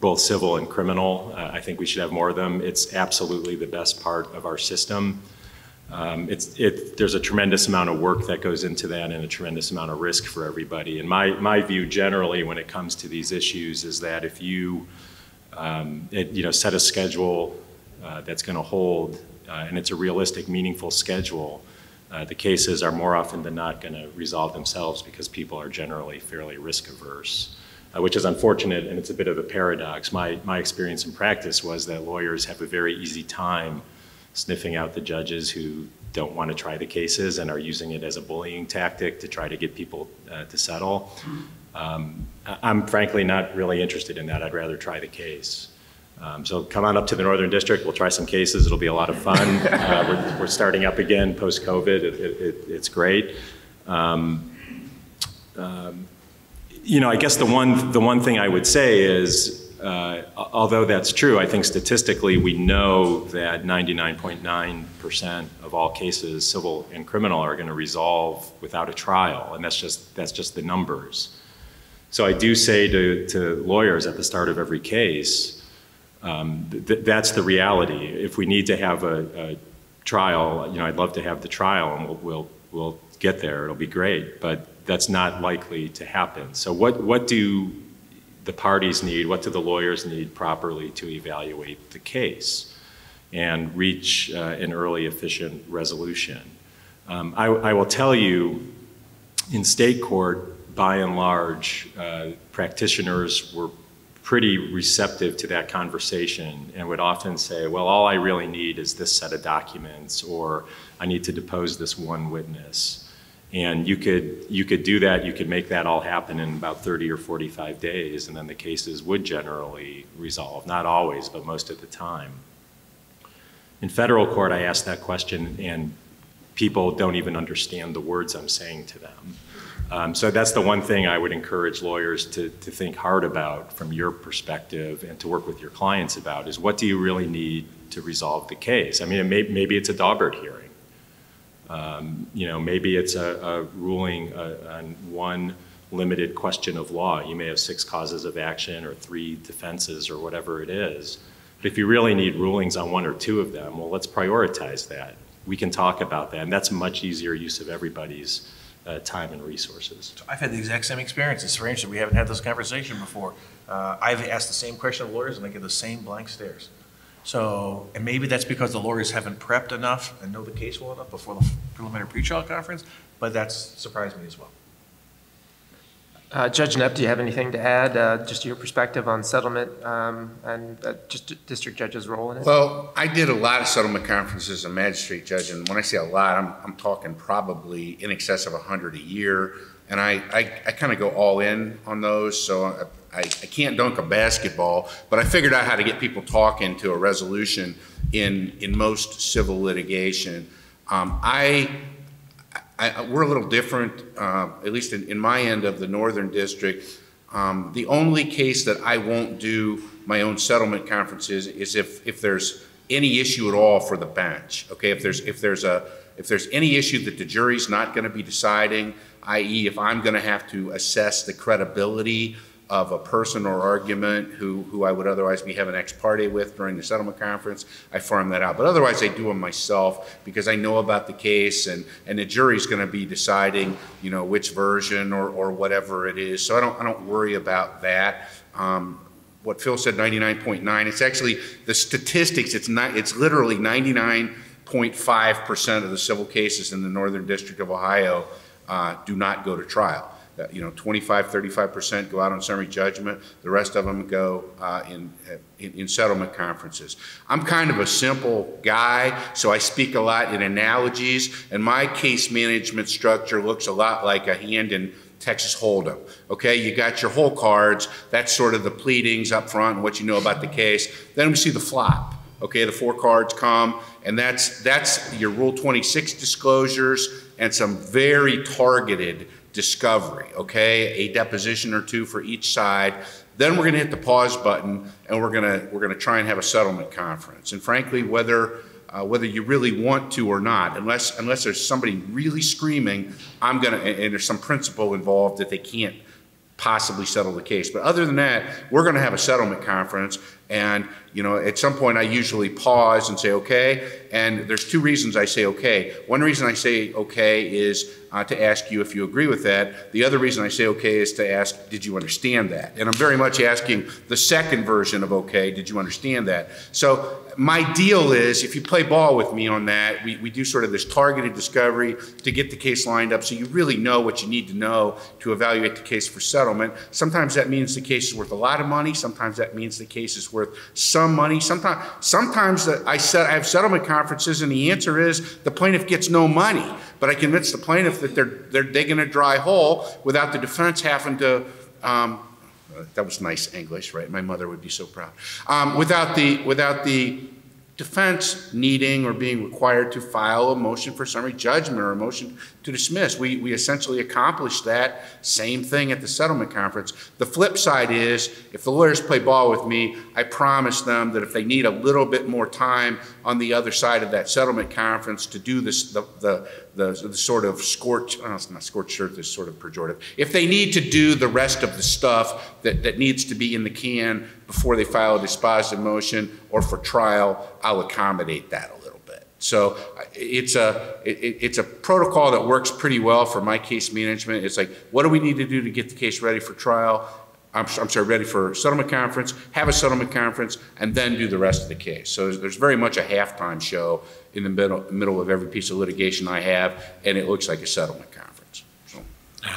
both civil and criminal. I think we should have more of them. It's absolutely the best part of our system. There's a tremendous amount of work that goes into that, and a tremendous amount of risk for everybody. And my view generally when it comes to these issues is that if you set a schedule that's going to hold, and it's a realistic, meaningful schedule, the cases are more often than not going to resolve themselves because people are generally fairly risk averse, which is unfortunate, and it's a bit of a paradox. My experience in practice was that lawyers have a very easy time sniffing out the judges who don't want to try the cases and are using it as a bullying tactic to try to get people to settle. I'm frankly not really interested in that. I'd rather try the case. So come on up to the Northern District. We'll try some cases. It'll be a lot of fun. We're starting up again post-COVID. It's great. I guess the one thing I would say is, although that's true, I think statistically we know that 99.9% of all cases, civil and criminal, are going to resolve without a trial, and that's just the numbers. So I do say to lawyers at the start of every case, that's the reality. If we need to have a trial, I'd love to have the trial, and we'll get there. It'll be great, but that's not likely to happen. So what do the parties need, what do the lawyers need properly to evaluate the case and reach an early, efficient resolution? I will tell you, in state court, by and large, practitioners were pretty receptive to that conversation and would often say, well, all I really need is this set of documents, or I need to depose this one witness. And you could do that, you could make that all happen in about 30 or 45 days, and then the cases would generally resolve. Not always, but most of the time. In federal court, I asked that question, and people don't even understand the words I'm saying to them. So that's the one thing I would encourage lawyers to think hard about from your perspective and to work with your clients about, is what do you really need to resolve the case? I mean, maybe it's a Daubert hearing. Maybe it's a ruling on one limited question of law. You may have 6 causes of action or 3 defenses or whatever it is. But if you really need rulings on 1 or 2 of them, well, let's prioritize that. We can talk about that, and that's a much easier use of everybody's time and resources. I've had the exact same experience. It's strange that we haven't had this conversation before. I've asked the same question of lawyers, and I get the same blank stares. So, and maybe that's because the lawyers haven't prepped enough and know the case well enough before the preliminary pretrial conference, but that's surprised me as well. Judge Knepp, do you have anything to add? Just your perspective on settlement and just district judges' role in it? Well, I did a lot of settlement conferences as a magistrate judge, and when I say a lot, I'm talking probably in excess of 100 a year, and I kind of go all in on those, so I can't dunk a basketball, but I figured out how to get people talking to a resolution in most civil litigation. We're a little different, at least in my end of the Northern District. The only case that I won't do my own settlement conferences is if there's any issue at all for the bench. Okay, if there's any issue that the jury's not going to be deciding, i.e., if I'm going to have to assess the credibility of a person or argument who I would otherwise be having ex parte with during the settlement conference, I farm that out. But otherwise, I do them myself because I know about the case, and the jury's going to be deciding, you know, which version or whatever it is. So I don't worry about that. What Phil said, 99.9. It's actually the statistics. It's literally 99.5% of the civil cases in the Northern District of Ohio do not go to trial. You know, 25–35% go out on summary judgment. The rest of them go in settlement conferences. I'm kind of a simple guy, so I speak a lot in analogies, and my case management structure looks a lot like a hand in Texas Hold'em. Okay, you got your whole cards. That's sort of the pleadings up front and what you know about the case. Then we see the flop. Okay, the four cards come, and that's your Rule 26 disclosures and some very targeted discovery, okay, a deposition or two for each side. Then we're gonna hit the pause button, and we're gonna try and have a settlement conference. And frankly, whether you really want to or not, unless there's somebody really screaming, and there's some principle involved that they can't possibly settle the case. But other than that, we're gonna have a settlement conference. And you know, at some point I usually pause and say okay, and there's two reasons I say okay. One reason I say okay is to ask you if you agree with that. The other reason I say okay is to ask, did you understand that? And I'm very much asking the second version of okay, did you understand that? So my deal is, if you play ball with me on that, we do sort of this targeted discovery to get the case lined up so you really know what you need to know to evaluate the case for settlement. Sometimes that means the case is worth a lot of money, sometimes that means the case is worth some money. Sometimes I have settlement conferences and the answer is the plaintiff gets no money, but I convince the plaintiff that they're digging a dry hole without the defense having to, that was nice English, right? My mother would be so proud. Without the defense needing or being required to file a motion for summary judgment or a motion to dismiss. We essentially accomplished that same thing at the settlement conference. The flip side is, if the lawyers play ball with me, I promise them that if they need a little bit more time on the other side of that settlement conference to do this, the sort of scorched, oh, it's not scorched earth, it's sort of pejorative. If they need to do the rest of the stuff that needs to be in the can before they file a dispositive motion or for trial, I'll accommodate that a little bit. So it's a protocol that works pretty well for my case management. It's like, what do we need to do to get the case ready for trial? I'm sorry, ready for settlement conference, have a settlement conference, and then do the rest of the case. So there's very much a halftime show in the middle of every piece of litigation I have, and it looks like a settlement conference. So.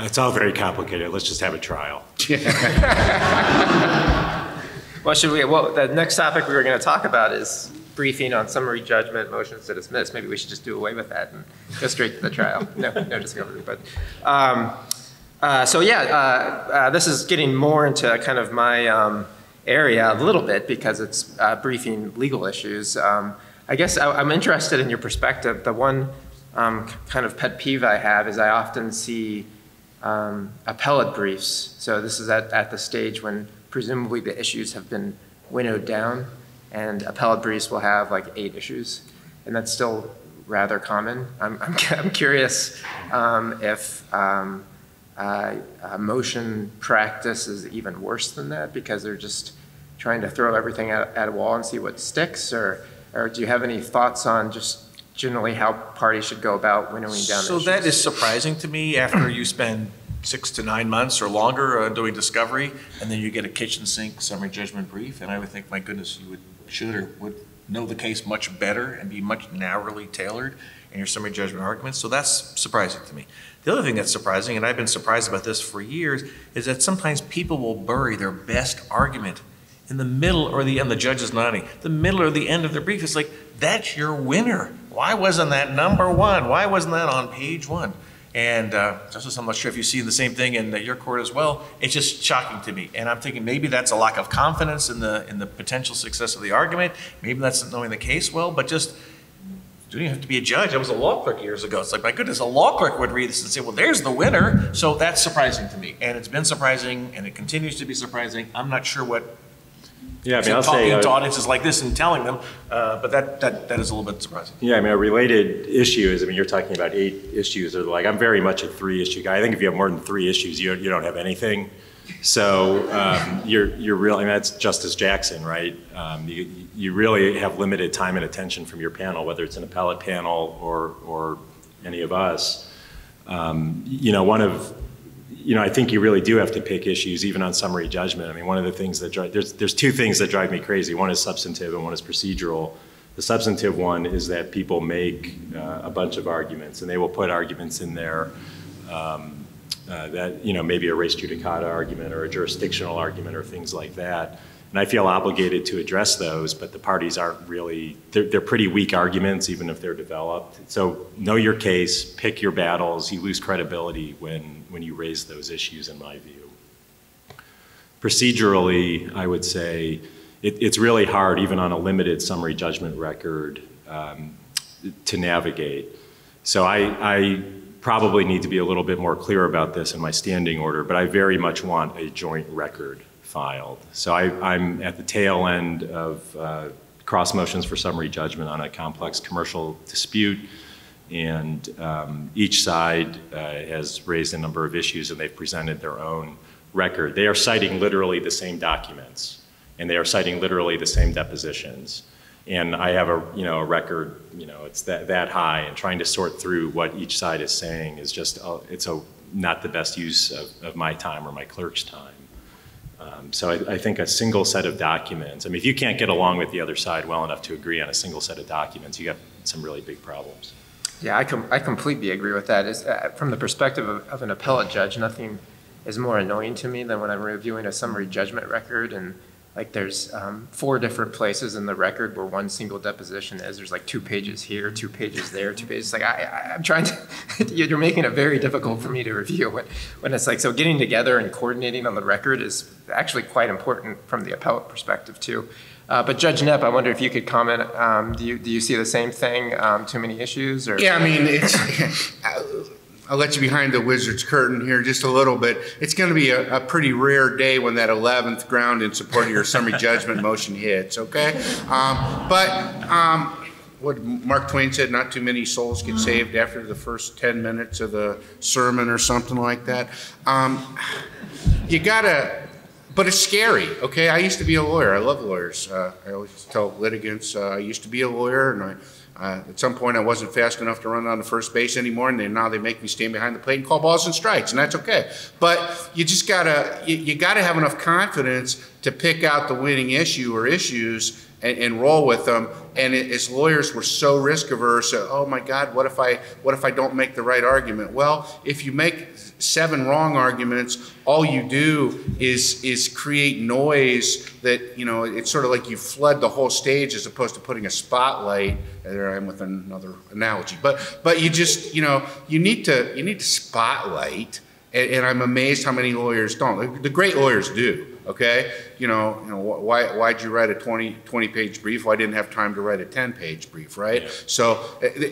It's all very complicated. Let's just have a trial. Well, the next topic we were going to talk about is briefing on summary judgment motions to dismiss. Maybe we should just do away with that and go straight to the trial. No discovery, but. This is getting more into kind of my area a little bit because it's briefing legal issues. I guess I'm interested in your perspective. The one kind of pet peeve I have is I often see appellate briefs. So this is at the stage when presumably the issues have been winnowed down, and appellate briefs will have like 8 issues, and that's still rather common. I'm curious if motion practice is even worse than that because they're just trying to throw everything at a wall and see what sticks, or do you have any thoughts on just generally how parties should go about winnowing down issues? So that is surprising to me after you spend 6 to 9 months or longer doing discovery, and then you get a kitchen sink summary judgment brief, and I would think, my goodness, you would know the case much better and be much narrowly tailored in your summary judgment arguments. So that's surprising to me. The other thing that's surprising, and I've been surprised about this for years, is that sometimes people will bury their best argument in the middle or the end. The judge is nodding. The middle or the end of their brief. It's like, that's your winner. Why wasn't that number one? Why wasn't that on page one? And Justice, I'm not sure if you've seen the same thing in your court as well. It's just shocking to me. And I'm thinking maybe that's a lack of confidence in the potential success of the argument. Maybe that's not knowing the case well, but just, you don't have to be a judge. I was a law clerk years ago. It's like, my goodness, a law clerk would read this and say, well, there's the winner. So that's surprising to me. And it's been surprising, and it continues to be surprising. I'm not sure what, yeah, I mean, I'll talking say, to audiences like this and telling them, but that is a little bit surprising. Yeah, I mean, a related issue is, I mean, you're talking about 8 issues, or like, I'm very much a 3-issue guy. I think if you have more than 3 issues, you don't have anything. So you're really, I mean, that's Justice Jackson, right? You really have limited time and attention from your panel, whether it's an appellate panel or any of us. I think you really do have to pick issues, even on summary judgment. I mean, one of the things that there's 2 things that drive me crazy. One is substantive and one is procedural. The substantive one is that people make a bunch of arguments, and they will put arguments in there that, you know, maybe a res judicata argument or a jurisdictional argument or things like that. And I feel obligated to address those, but the parties aren't really, they're pretty weak arguments, even if they're developed. So know your case, pick your battles. You lose credibility when you raise those issues, in my view. Procedurally, I would say it's really hard, even on a limited summary judgment record, to navigate. So I probably need to be a little bit more clear about this in my standing order, but I very much want a joint record filed. So I'm at the tail end of cross motions for summary judgment on a complex commercial dispute, and each side has raised a number of issues, and they've presented their own record. They are citing literally the same documents, and they are citing literally the same depositions. And I have a record, it's that high, and trying to sort through what each side is saying is just, not the best use of my time or my clerk's time. So I think a single set of documents, I mean, if you can't get along with the other side well enough to agree on a single set of documents, you got some really big problems. Yeah, I completely agree with that. From the perspective of an appellate judge, nothing is more annoying to me than when I'm reviewing a summary judgment record, and like there's 4 different places in the record where one single deposition is. There's like 2 pages here, 2 pages there, 2 pages. It's like I'm trying to, you're making it very difficult for me to review when it's like, so getting together and coordinating on the record is actually quite important from the appellate perspective too. But Judge Knepp, I wonder if you could comment. Do you see the same thing? Too many issues? Or? Yeah, I mean, I'll let you behind the wizard's curtain here just a little bit. It's going to be a pretty rare day when that 11th ground in support of your summary judgment motion hits. Okay, what Mark Twain said: "Not too many souls get saved after the first 10 minutes of the sermon," or something like that. You gotta. But it's scary, okay? I used to be a lawyer. I love lawyers. I always tell litigants, I used to be a lawyer, and at some point I wasn't fast enough to run on the first base anymore, and now they make me stand behind the plate and call balls and strikes, and that's okay. But you just gotta, you gotta have enough confidence to pick out the winning issue or issues and roll with them. And as lawyers, we're so risk averse. Oh my God, what if I don't make the right argument? Well, if you make 7 wrong arguments, all you do is create noise that, it's sort of like you flood the whole stage as opposed to putting a spotlight. There I am with another analogy, but you just, you need to spotlight. And I'm amazed how many lawyers don't. The great lawyers do. Okay, why'd you write a 20-page brief? Well, I didn't have time to write a 10-page brief, right? Yeah. So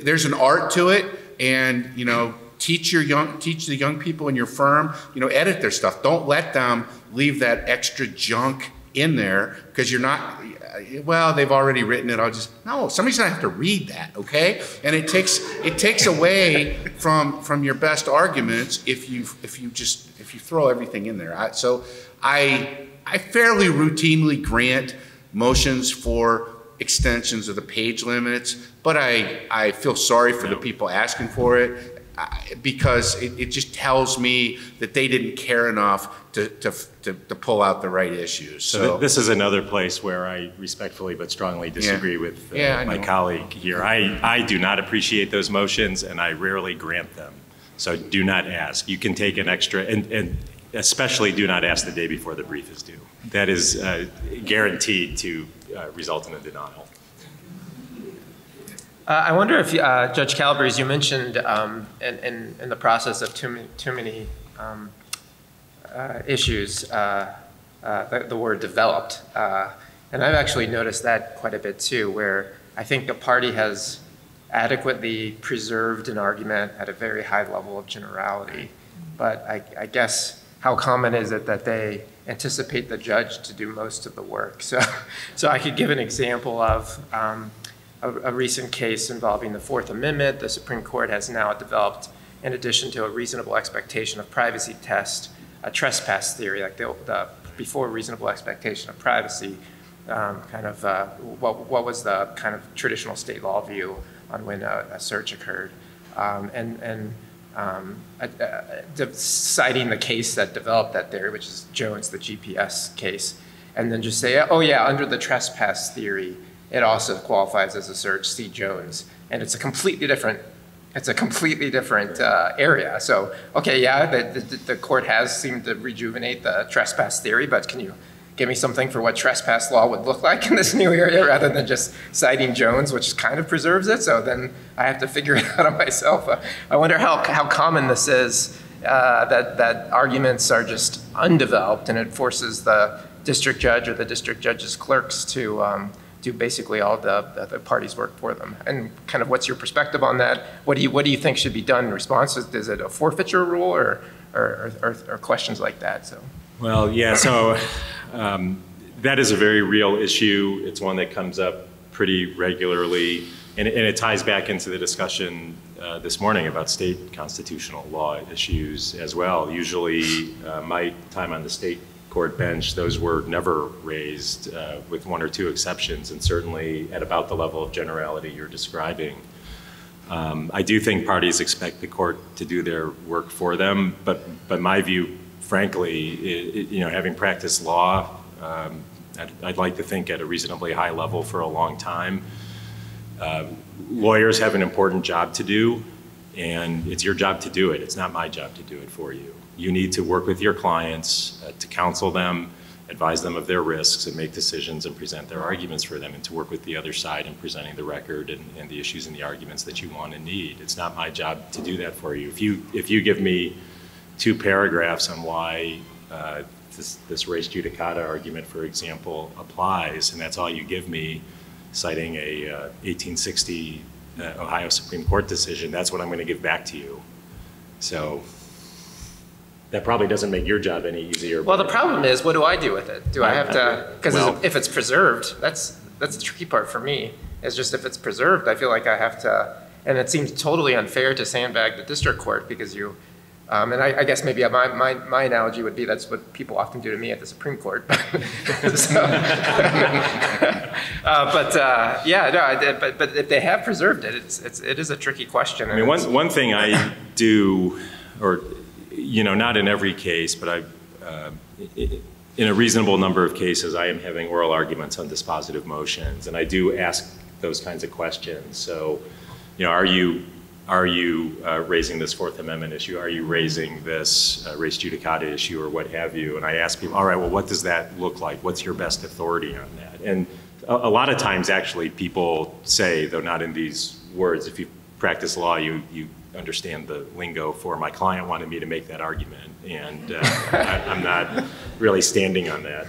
there's an art to it, and teach the young people in your firm, edit their stuff. Don't let them leave that extra junk in there because you're not. Well, they've already written it. No, somebody's gonna have to read that, okay? And it takes away from your best arguments if you throw everything in there. So I fairly routinely grant motions for extensions of the page limits, but I feel sorry for the people asking for it. because it just tells me that they didn't care enough to pull out the right issues. So this is another place where I respectfully but strongly disagree with my colleague here. I do not appreciate those motions, and I rarely grant them. So do not ask. You can take an extra, and especially do not ask the day before the brief is due. That is guaranteed to result in a denial. I wonder if, Judge Calabrese, you mentioned in the process of too many issues, the word developed. And I've actually noticed that quite a bit too, where I think the party has adequately preserved an argument at a very high level of generality. But I guess how common is it that they anticipate the judge to do most of the work? So I could give an example of a recent case involving the Fourth Amendment. The Supreme Court has now developed, in addition to a reasonable expectation of privacy test, a trespass theory, like the before reasonable expectation of privacy, kind of what was the kind of traditional state law view on when a search occurred, citing the case that developed that theory, which is Jones, the GPS case, and then just say, oh yeah, under the trespass theory, it also qualifies as a search, see Jones. And it's a completely different area. So, okay, yeah, the court has seemed to rejuvenate the trespass theory, but can you give me something for what trespass law would look like in this new area rather than just citing Jones, which kind of preserves it, so then I have to figure it out on myself. I wonder how common this is, that arguments are just undeveloped, and it forces the district judge or the district judge's clerks to do basically all the parties work for them. And kind of what's your perspective on that? What do you think should be done in response? Is it a forfeiture rule or questions like that? So. Well, yeah, so that is a very real issue. It's one that comes up pretty regularly, and it ties back into the discussion this morning about state constitutional law issues as well. Usually my time on the state court bench, those were never raised, with one or two exceptions, and certainly at about the level of generality you're describing. I do think parties expect the court to do their work for them, but my view, frankly, having practiced law, I'd like to think at a reasonably high level for a long time, lawyers have an important job to do, and it's your job to do it. It's not my job to do it for you. You need to work with your clients, to counsel them, advise them of their risks, and make decisions and present their arguments for them, and to work with the other side in presenting the record and the issues and the arguments that you want and need. It's not my job to do that for you. If you give me 2 paragraphs on why this race judicata argument, for example, applies, and that's all you give me, citing a 1860 Ohio Supreme Court decision, that's what I'm going to give back to you. So that probably doesn't make your job any easier. Well, the problem is, what do I do with it? Do I have to, if it's preserved, that's the tricky part for me. It's just, if it's preserved, I feel like I have to, and it seems totally unfair to sandbag the district court, because you, and I guess maybe my analogy would be that's what people often do to me at the Supreme Court. But if they have preserved it, it is a tricky question. I mean, one thing I do, or not in every case, but in a reasonable number of cases, I am having oral arguments on dispositive motions, and I do ask those kinds of questions. So, are you raising this Fourth Amendment issue? Are you raising this race judicata issue, or what have you? And I ask people, all right, well, what does that look like? What's your best authority on that? And a lot of times, actually, people say, though not in these words, if you practice law, you understand the lingo for, my client wanted me to make that argument, and I'm not really standing on that.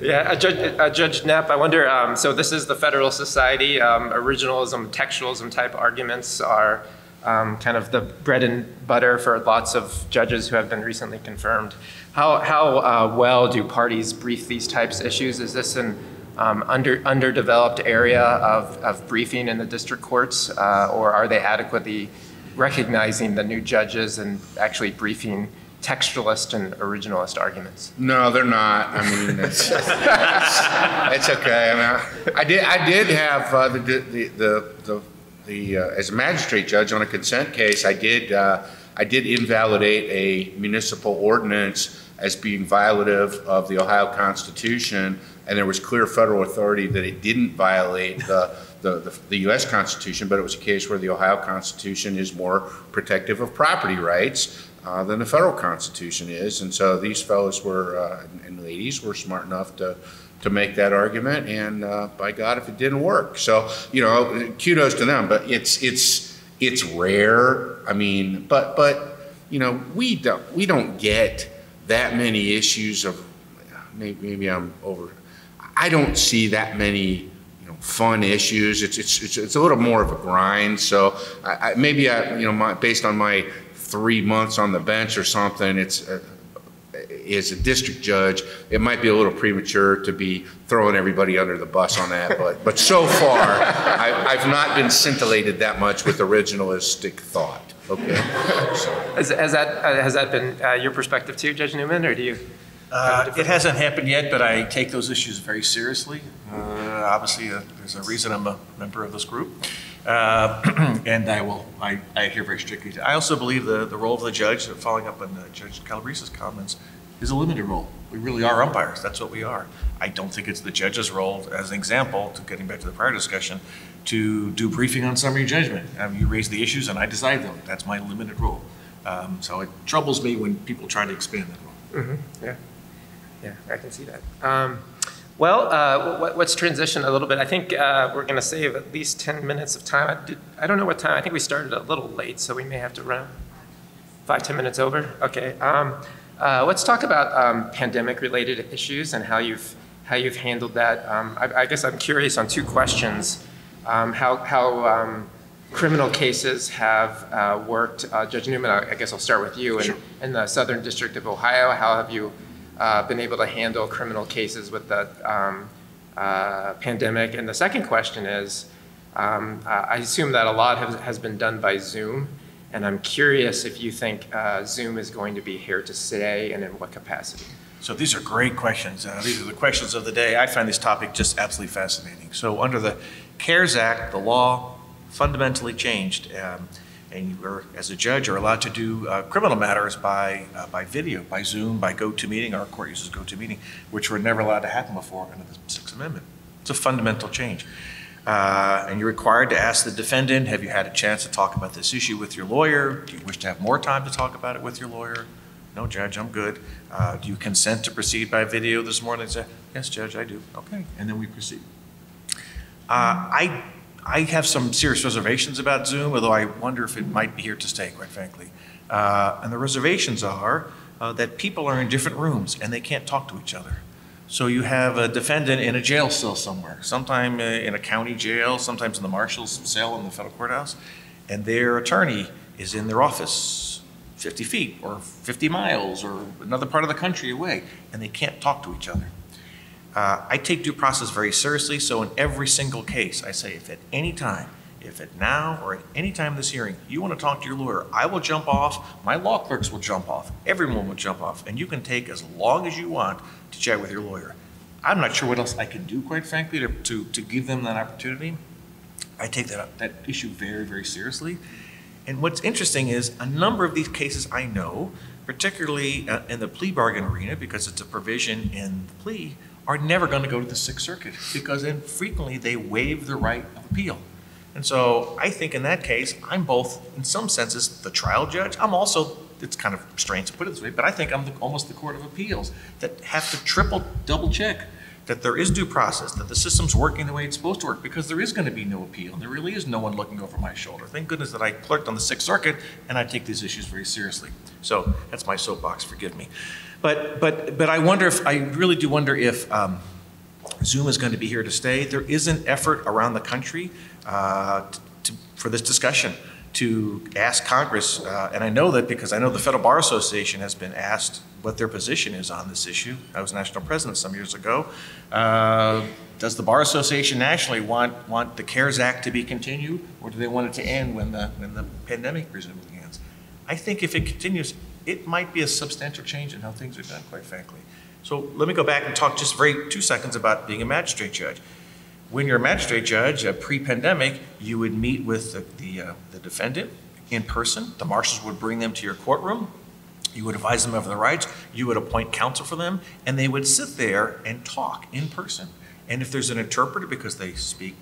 Yeah, Judge Knepp, I wonder, so this is the Federalist Society, originalism, textualism type arguments are kind of the bread and butter for lots of judges who have been recently confirmed. How well do parties brief these types of issues? Is this an underdeveloped area of briefing in the district courts, or are they adequately recognizing the new judges and actually briefing textualist and originalist arguments? No, they're not. I mean, it's okay. I mean, I did have the as a magistrate judge on a consent case, I did invalidate a municipal ordinance as being violative of the Ohio Constitution, and there was clear federal authority that it didn't violate the U.S. Constitution, but it was a case where the Ohio Constitution is more protective of property rights than the federal Constitution is, and so these fellows were, and ladies were smart enough to make that argument, and by God, if it didn't work. So, you know, kudos to them, but it's rare. I mean, but you know, we don't get that many issues of, maybe I'm over, I don't see that many, you know, fun issues. It's a little more of a grind. So I, you know, based on my 3 months on the bench or something, it's, as a district judge, it might be a little premature to be throwing everybody under the bus on that, but so far, I've not been scintillated that much with originalistic thought. Okay. So. Has that been your perspective too, Judge Newman, or do you? It hasn't happened yet, but I take those issues very seriously. Obviously, there's a reason I'm a member of this group, and I adhere very strictly to. I also believe the role of the judge, following up on Judge Calabrese's comments, is a limited role. We really are umpires. That's what we are. I don't think it's the judge's role, as an example, to getting back to the prior discussion, to do briefing on summary judgment. You raise the issues and I decide them. That's my limited role. So it troubles me when people try to expand that role. Mm-hmm. Yeah. Yeah, I can see that. Well, let's transition a little bit. I think we're going to save at least 10 minutes of time. I don't know what time. I think we started a little late, so we may have to run 5-10 minutes over. Okay. Let's talk about pandemic-related issues and how you've handled that. I guess I'm curious on two questions. How criminal cases have worked. Judge Newman, I guess I'll start with you. Sure. In the Southern District of Ohio, how have you been able to handle criminal cases with the pandemic? And the second question is, I assume that a lot has been done by Zoom, and I'm curious if you think Zoom is going to be here to stay and in what capacity. So these are great questions. These are the questions of the day. I find this topic just absolutely fascinating. So under the CARES Act, the law fundamentally changed, and you were, as a judge, are allowed to do criminal matters by video, by Zoom, by GoToMeeting. Our court uses GoToMeeting, which were never allowed to happen before under the Sixth Amendment. It's a fundamental change. And you're required to ask the defendant, have you had a chance to talk about this issue with your lawyer? Do you wish to have more time to talk about it with your lawyer? No, Judge, I'm good. Do you consent to proceed by video this morning? Say, yes, Judge, I do. Okay, and then we proceed. I have some serious reservations about Zoom, although I wonder if it might be here to stay, quite frankly. And the reservations are that people are in different rooms and they can't talk to each other. So you have a defendant in a jail cell somewhere, sometime in a county jail, sometimes in the marshal's cell in the federal courthouse, and their attorney is in their office 50 feet or 50 miles or another part of the country away, and they can't talk to each other. I take due process very seriously, so in every single case, I say if at any time, if at now or at any time of this hearing, you want to talk to your lawyer, I will jump off, my law clerks will jump off, everyone will jump off, and you can take as long as you want to chat with your lawyer. I'm not sure what else I can do, quite frankly, to give them that opportunity. I take that issue very, very seriously. And what's interesting is a number of these cases I know, particularly in the plea bargain arena, because it's a provision in the plea, are never going to go to the Sixth Circuit because then frequently they waive the right of appeal. And so I think in that case, I'm both, in some senses, the trial judge. I'm also, it's kind of strange to put it this way, but I think I'm almost the Court of Appeals that have to triple, double check that there is due process, that the system's working the way it's supposed to work because there is going to be no appeal. There really is no one looking over my shoulder. Thank goodness that I clerked on the Sixth Circuit and I take these issues very seriously. So that's my soapbox, forgive me. But I wonder if, I really do wonder if Zoom is going to be here to stay. There is an effort around the country for this discussion to ask Congress, and I know that because I know the Federal Bar Association has been asked what their position is on this issue. I was national president some years ago. Does the Bar Association nationally want the CARES Act to be continued, or do they want it to end when the pandemic presumably ends? I think if it continues, it might be a substantial change in how things are done, quite frankly. So let me go back and talk just 2 seconds about being a magistrate judge. When you're a magistrate judge, pre-pandemic, you would meet with the defendant in person. The marshals would bring them to your courtroom. You would advise them of their rights. You would appoint counsel for them, and they would sit there and talk in person. And if there's an interpreter, because they speak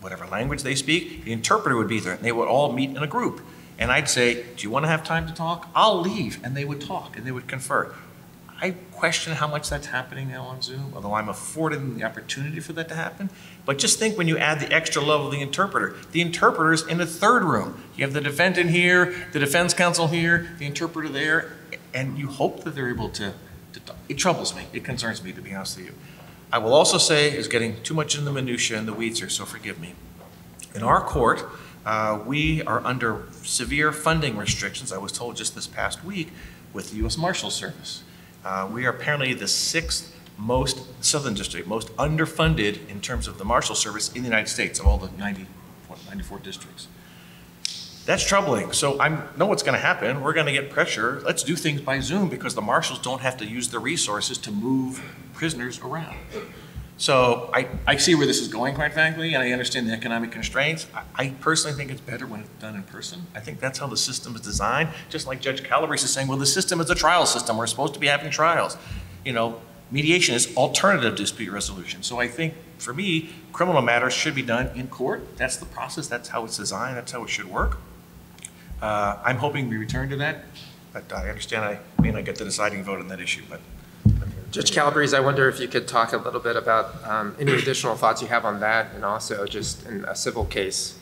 whatever language they speak, the interpreter would be there, and they would all meet in a group. And I'd say, do you want to have time to talk? I'll leave. And they would talk, and they would confer. I question how much that's happening now on Zoom, although I'm afforded the opportunity for that to happen. But just think, when you add the extra level of the interpreter's in the third room. You have the defendant here, the defense counsel here, the interpreter there, and you hope that they're able to talk. It troubles me. It concerns me, to be honest with you. I will also say, is getting too much in the minutia and the weeds here, so forgive me. In our court, we are under severe funding restrictions, I was told just this past week, with the U.S. Marshals Service. We are apparently the sixth most, Southern District, most underfunded in terms of the Marshal Service in the United States, of all the 94 districts. That's troubling. So I know what's going to happen. We're going to get pressure. Let's do things by Zoom, because the marshals don't have to use the resources to move prisoners around. So I see where this is going, quite frankly, and I understand the economic constraints. I personally think it's better when it's done in person. I think that's how the system is designed. Just like Judge Calabrese is saying, well, the system is a trial system. We're supposed to be having trials. You know, mediation is alternative dispute resolution. So I think, for me, criminal matters should be done in court. That's the process. That's how it's designed. That's how it should work. I'm hoping we return to that, but I understand I may not get the deciding vote on that issue, but. Judge Calabrese, I wonder if you could talk a little bit about any additional thoughts you have on that, and also just in a civil case,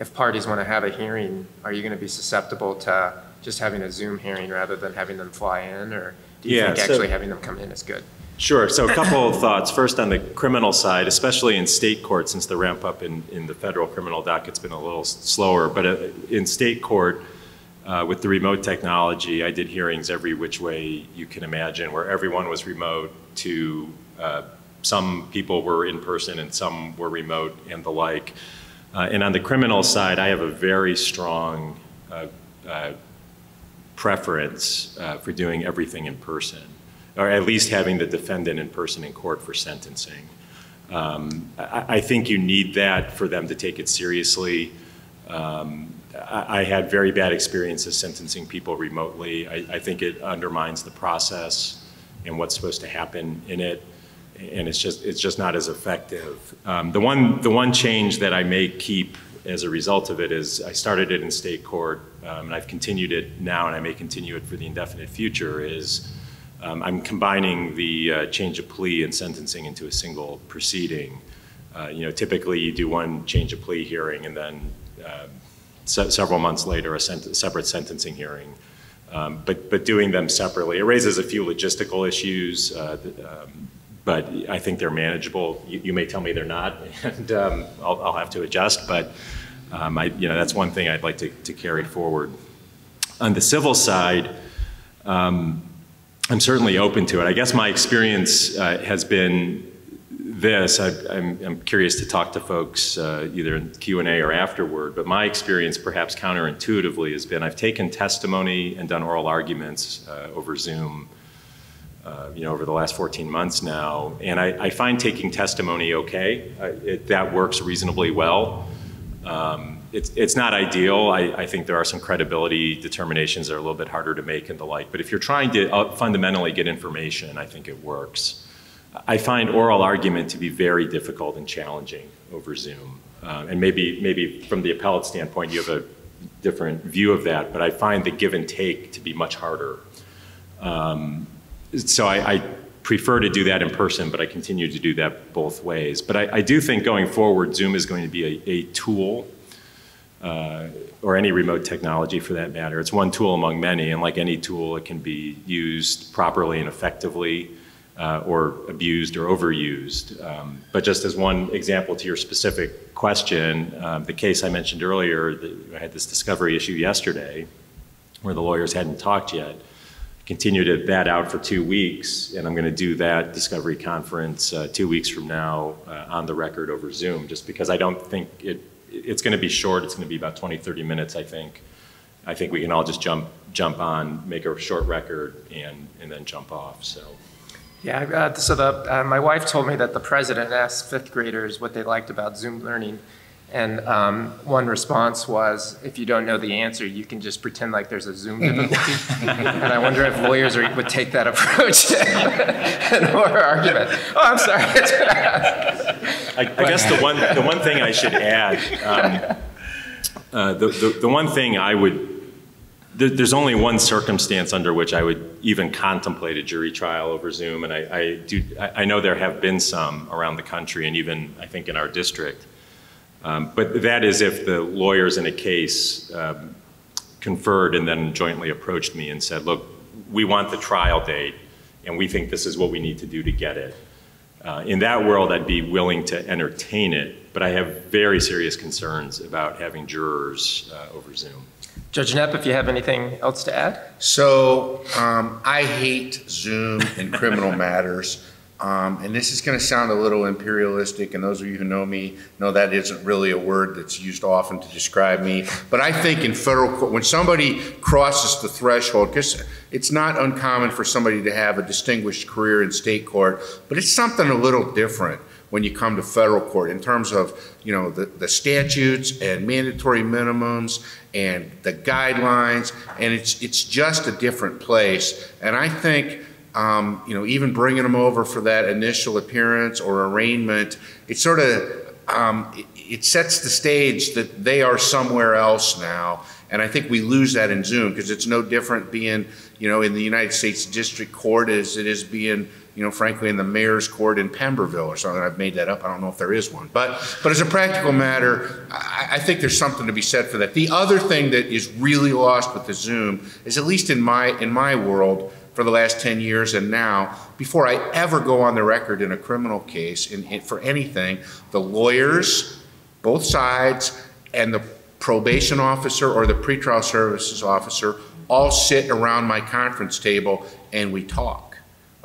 if parties want to have a hearing, are you going to be susceptible to just having a Zoom hearing rather than having them fly in, or do you think actually having them come in is good? Sure. So a couple of thoughts. First, on the criminal side, especially in state court, since the ramp up in the federal criminal docket's been a little slower, but in state court, with the remote technology, I did hearings every which way you can imagine, where everyone was remote to some people were in person and some were remote and the like. And on the criminal side, I have a very strong preference for doing everything in person, or at least having the defendant in person in court for sentencing. I think you need that for them to take it seriously. I had very bad experiences sentencing people remotely. I think it undermines the process and what's supposed to happen in it, and it's just not as effective. The one change that I may keep as a result of it is I started it in state court, and I've continued it now, and I may continue it for the indefinite future. Is I'm combining the change of plea and sentencing into a single proceeding. You know, typically you do one change of plea hearing and then. Several months later, a separate sentencing hearing, but doing them separately. It raises a few logistical issues, but I think they're manageable. You may tell me they're not, and I'll have to adjust, but that's one thing I'd like to carry forward. On the civil side, I'm certainly open to it. I guess my experience has been this. I'm curious to talk to folks either in Q&A or afterward, but my experience, perhaps counterintuitively, has been I've taken testimony and done oral arguments over Zoom over the last 14 months now, and I find taking testimony okay. That works reasonably well. It's not ideal. I think there are some credibility determinations that are a little bit harder to make and the like, but if you're trying to fundamentally get information, I think it works. I find oral argument to be very difficult and challenging over Zoom. And maybe from the appellate standpoint, you have a different view of that, but I find the give and take to be much harder. So I prefer to do that in person, but I continue to do that both ways. But I do think going forward, Zoom is going to be a tool, or any remote technology for that matter. It's one tool among many, and like any tool, it can be used properly and effectively. Or abused or overused. But just as one example to your specific question, the case I mentioned earlier, I had this discovery issue yesterday where the lawyers hadn't talked yet. Continued it that out for 2 weeks, and I'm going to do that discovery conference 2 weeks from now on the record over Zoom, just because I don't think it's going to be short. It's going to be about 20, 30 minutes, I think. I think we can all just jump on, make a short record, and then jump off. So. Yeah, so my wife told me that the president asked fifth graders what they liked about Zoom learning. And one response was, if you don't know the answer, you can just pretend like there's a Zoom difficulty. And I wonder if lawyers would take that approach in our argument. Oh, I'm sorry. I guess the one thing I should add, the one thing I would, there's only one circumstance under which I would even contemplate a jury trial over Zoom, and I know there have been some around the country and even, I think, in our district. But that is if the lawyers in a case conferred and then jointly approached me and said, look, we want the trial date, and we think this is what we need to do to get it. In that world, I'd be willing to entertain it, but I have very serious concerns about having jurors over Zoom. Judge Knepp, if you have anything else to add? So I hate Zoom in criminal matters. And this is going to sound a little imperialistic, and those of you who know me know that isn't really a word that's used often to describe me. But I think in federal court, when somebody crosses the threshold, because it's not uncommon for somebody to have a distinguished career in state court, but it's something a little different when you come to federal court in terms of, you know, the statutes and mandatory minimums and the guidelines, and it's just a different place. And I think you know, even bringing them over for that initial appearance or arraignment, it sort of, it sets the stage that they are somewhere else now. And I think we lose that in Zoom because it's no different being, you know, in the United States District Court as it is being, you know, frankly, in the mayor's court in Pemberville or something. I've made that up. I don't know if there is one. But as a practical matter, I think there's something to be said for that. The other thing that is really lost with the Zoom is, at least in my world, for the last 10 years and now, before I ever go on the record in a criminal case for anything, the lawyers, both sides, and the probation officer or the pretrial services officer all sit around my conference table and we talk,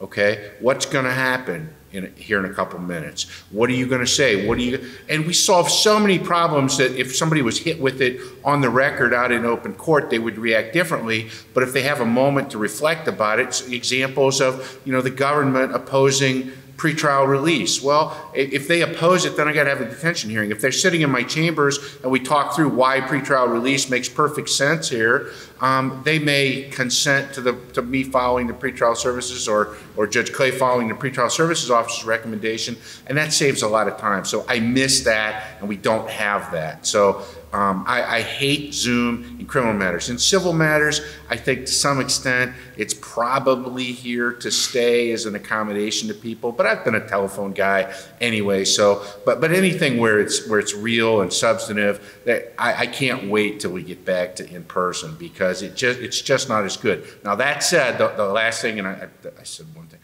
okay? What's gonna happen here in a couple minutes? What are you gonna say? And we solve so many problems that if somebody was hit with it on the record out in open court, they would react differently. But if they have a moment to reflect about it, examples of, you know, the government opposing pretrial release. Well, if they oppose it, then I gotta have a detention hearing. If they're sitting in my chambers and we talk through why pretrial release makes perfect sense here, they may consent to me following the pretrial services or Judge Clay following the pretrial services officer's recommendation, and that saves a lot of time. So I miss that, and we don't have that. So I hate Zoom in criminal matters. In civil matters, I think to some extent it's probably here to stay as an accommodation to people, but I've been a telephone guy anyway, so, but anything where it's real and substantive, that I can't wait till we get back to in person because it's just not as good. Now that said, the last thing, and I said one thing,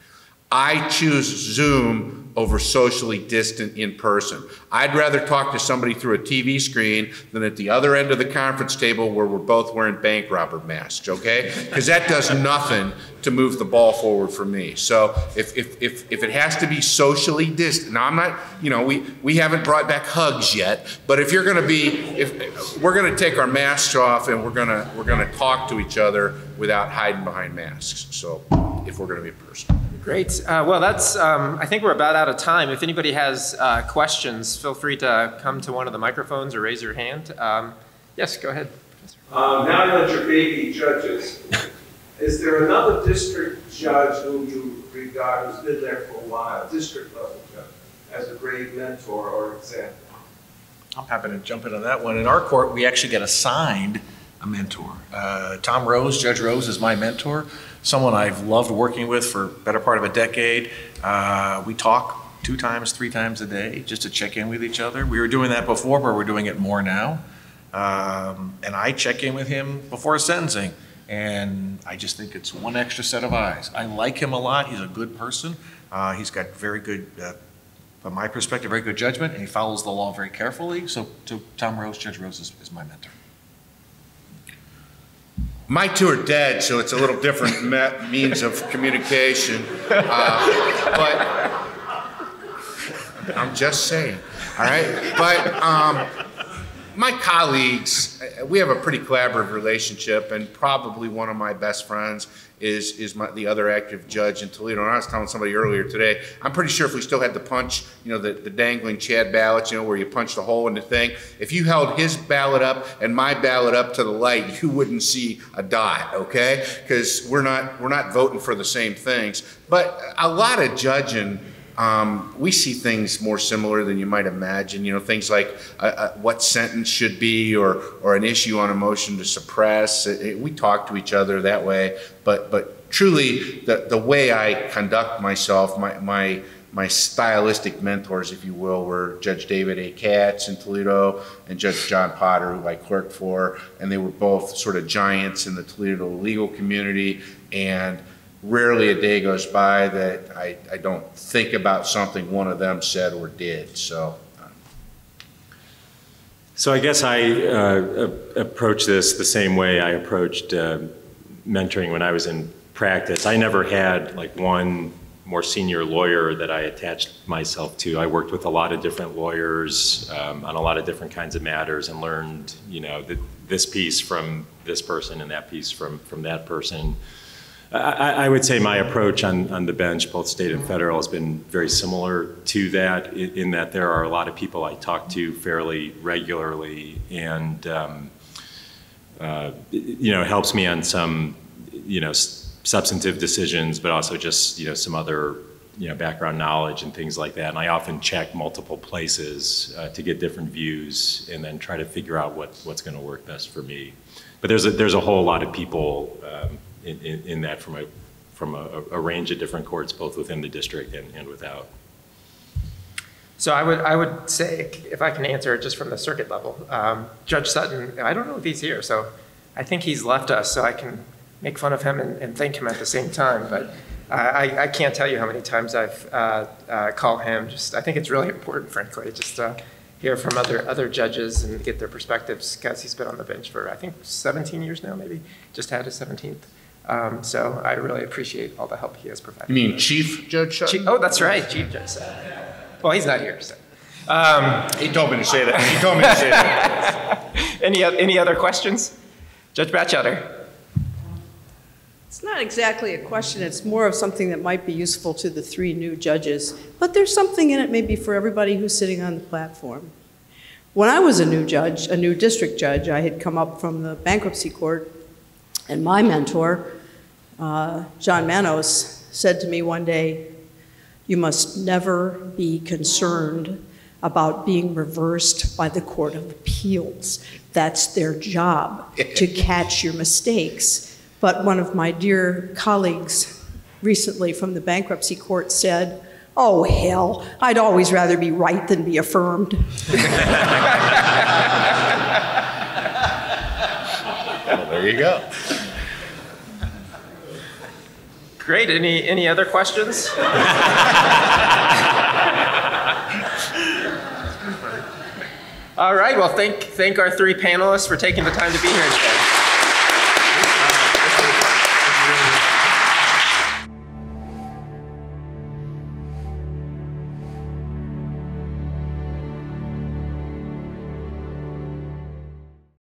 I choose Zoom over socially distant in person. I'd rather talk to somebody through a TV screen than at the other end of the conference table where we're both wearing bank robber masks, okay? Because that does nothing to move the ball forward for me. So if it has to be socially distant, now I'm not, you know, we haven't brought back hugs yet, but if you're gonna be, if we're gonna take our masks off and we're gonna talk to each other without hiding behind masks. So if we're gonna be in person. Great. Well, that's, I think we're about out of time. If anybody has questions, feel free to come to one of the microphones or raise your hand. Yes, go ahead. Now that you're baby judges, is there another district judge whom you regard who's been there for a while, district level judge, as a great mentor or example? I'm happy to jump in on that one. In our court, we actually get assigned a mentor. Tom Rose, Judge Rose, is my mentor. Someone I've loved working with for the better part of a decade. We talk 2 times, 3 times a day just to check in with each other. We were doing that before, but we're doing it more now. And I check in with him before sentencing. And I just think it's one extra set of eyes. I like him a lot. He's a good person. He's got very good, from my perspective, very good judgment. And he follows the law very carefully. So to Tom Rose, Judge Rose is my mentor. My two are dead, so it's a little different means of communication. But I'm just saying, all right? But my colleagues, we have a pretty collaborative relationship, and probably one of my best friends is the other active judge in Toledo. And I was telling somebody earlier today, I'm pretty sure if we still had the punch, you know, the dangling Chad ballot, you know, where you punch the hole in the thing, if you held his ballot up and my ballot up to the light, you wouldn't see a dot, okay? Because we're not voting for the same things. But a lot of judging, we see things more similar than you might imagine, you know, things like what sentence should be or an issue on a motion to suppress. We talk to each other that way, but truly the way I conduct myself, my stylistic mentors, if you will, were Judge David A. Katz in Toledo and Judge John Potter, who I clerked for, and they were both sort of giants in the Toledo legal community, and rarely a day goes by that I don't think about something one of them said or did. So I guess I approach this the same way I approached mentoring when I was in practice. I never had like one more senior lawyer that I attached myself to. I worked with a lot of different lawyers on a lot of different kinds of matters and learned, you know, this piece from this person and that piece from that person. I would say my approach on the bench, both state and federal, has been very similar to that, in that there are a lot of people I talk to fairly regularly, and you know, helps me on some, you know, substantive decisions, but also just, you know, some other, you know, background knowledge and things like that. And I often check multiple places to get different views and then try to figure out what's going to work best for me. But there's a whole lot of people in that from a range of different courts, both within the district and without. So I would say, if I can answer it just from the circuit level, Judge Sutton, I don't know if he's here, so I think he's left us, so I can make fun of him and thank him at the same time, but I can't tell you how many times I've called him. Just, I think it's really important, frankly, just to hear from other judges and get their perspectives, because he's been on the bench for, I think, 17 years now, maybe, just had his 17th. So I really appreciate all the help he has provided. You mean Chief Judge Sutton? Oh, that's right, Chief Judge Sutton. Well, he's not here, so. He told me to say that. He told me to say that. Any other questions? Judge Batchelder. It's not exactly a question. It's more of something that might be useful to the three new judges, but there's something in it maybe for everybody who's sitting on the platform. When I was a new judge, a new district judge, I had come up from the bankruptcy court, and my mentor, John Manos, said to me one day, "You must never be concerned about being reversed by the Court of Appeals. That's their job, to catch your mistakes." But one of my dear colleagues recently from the bankruptcy court said, "Oh, hell, I'd always rather be right than be affirmed." Well, there you go. Great. Any other questions? All right. Well, thank our three panelists for taking the time to be here today.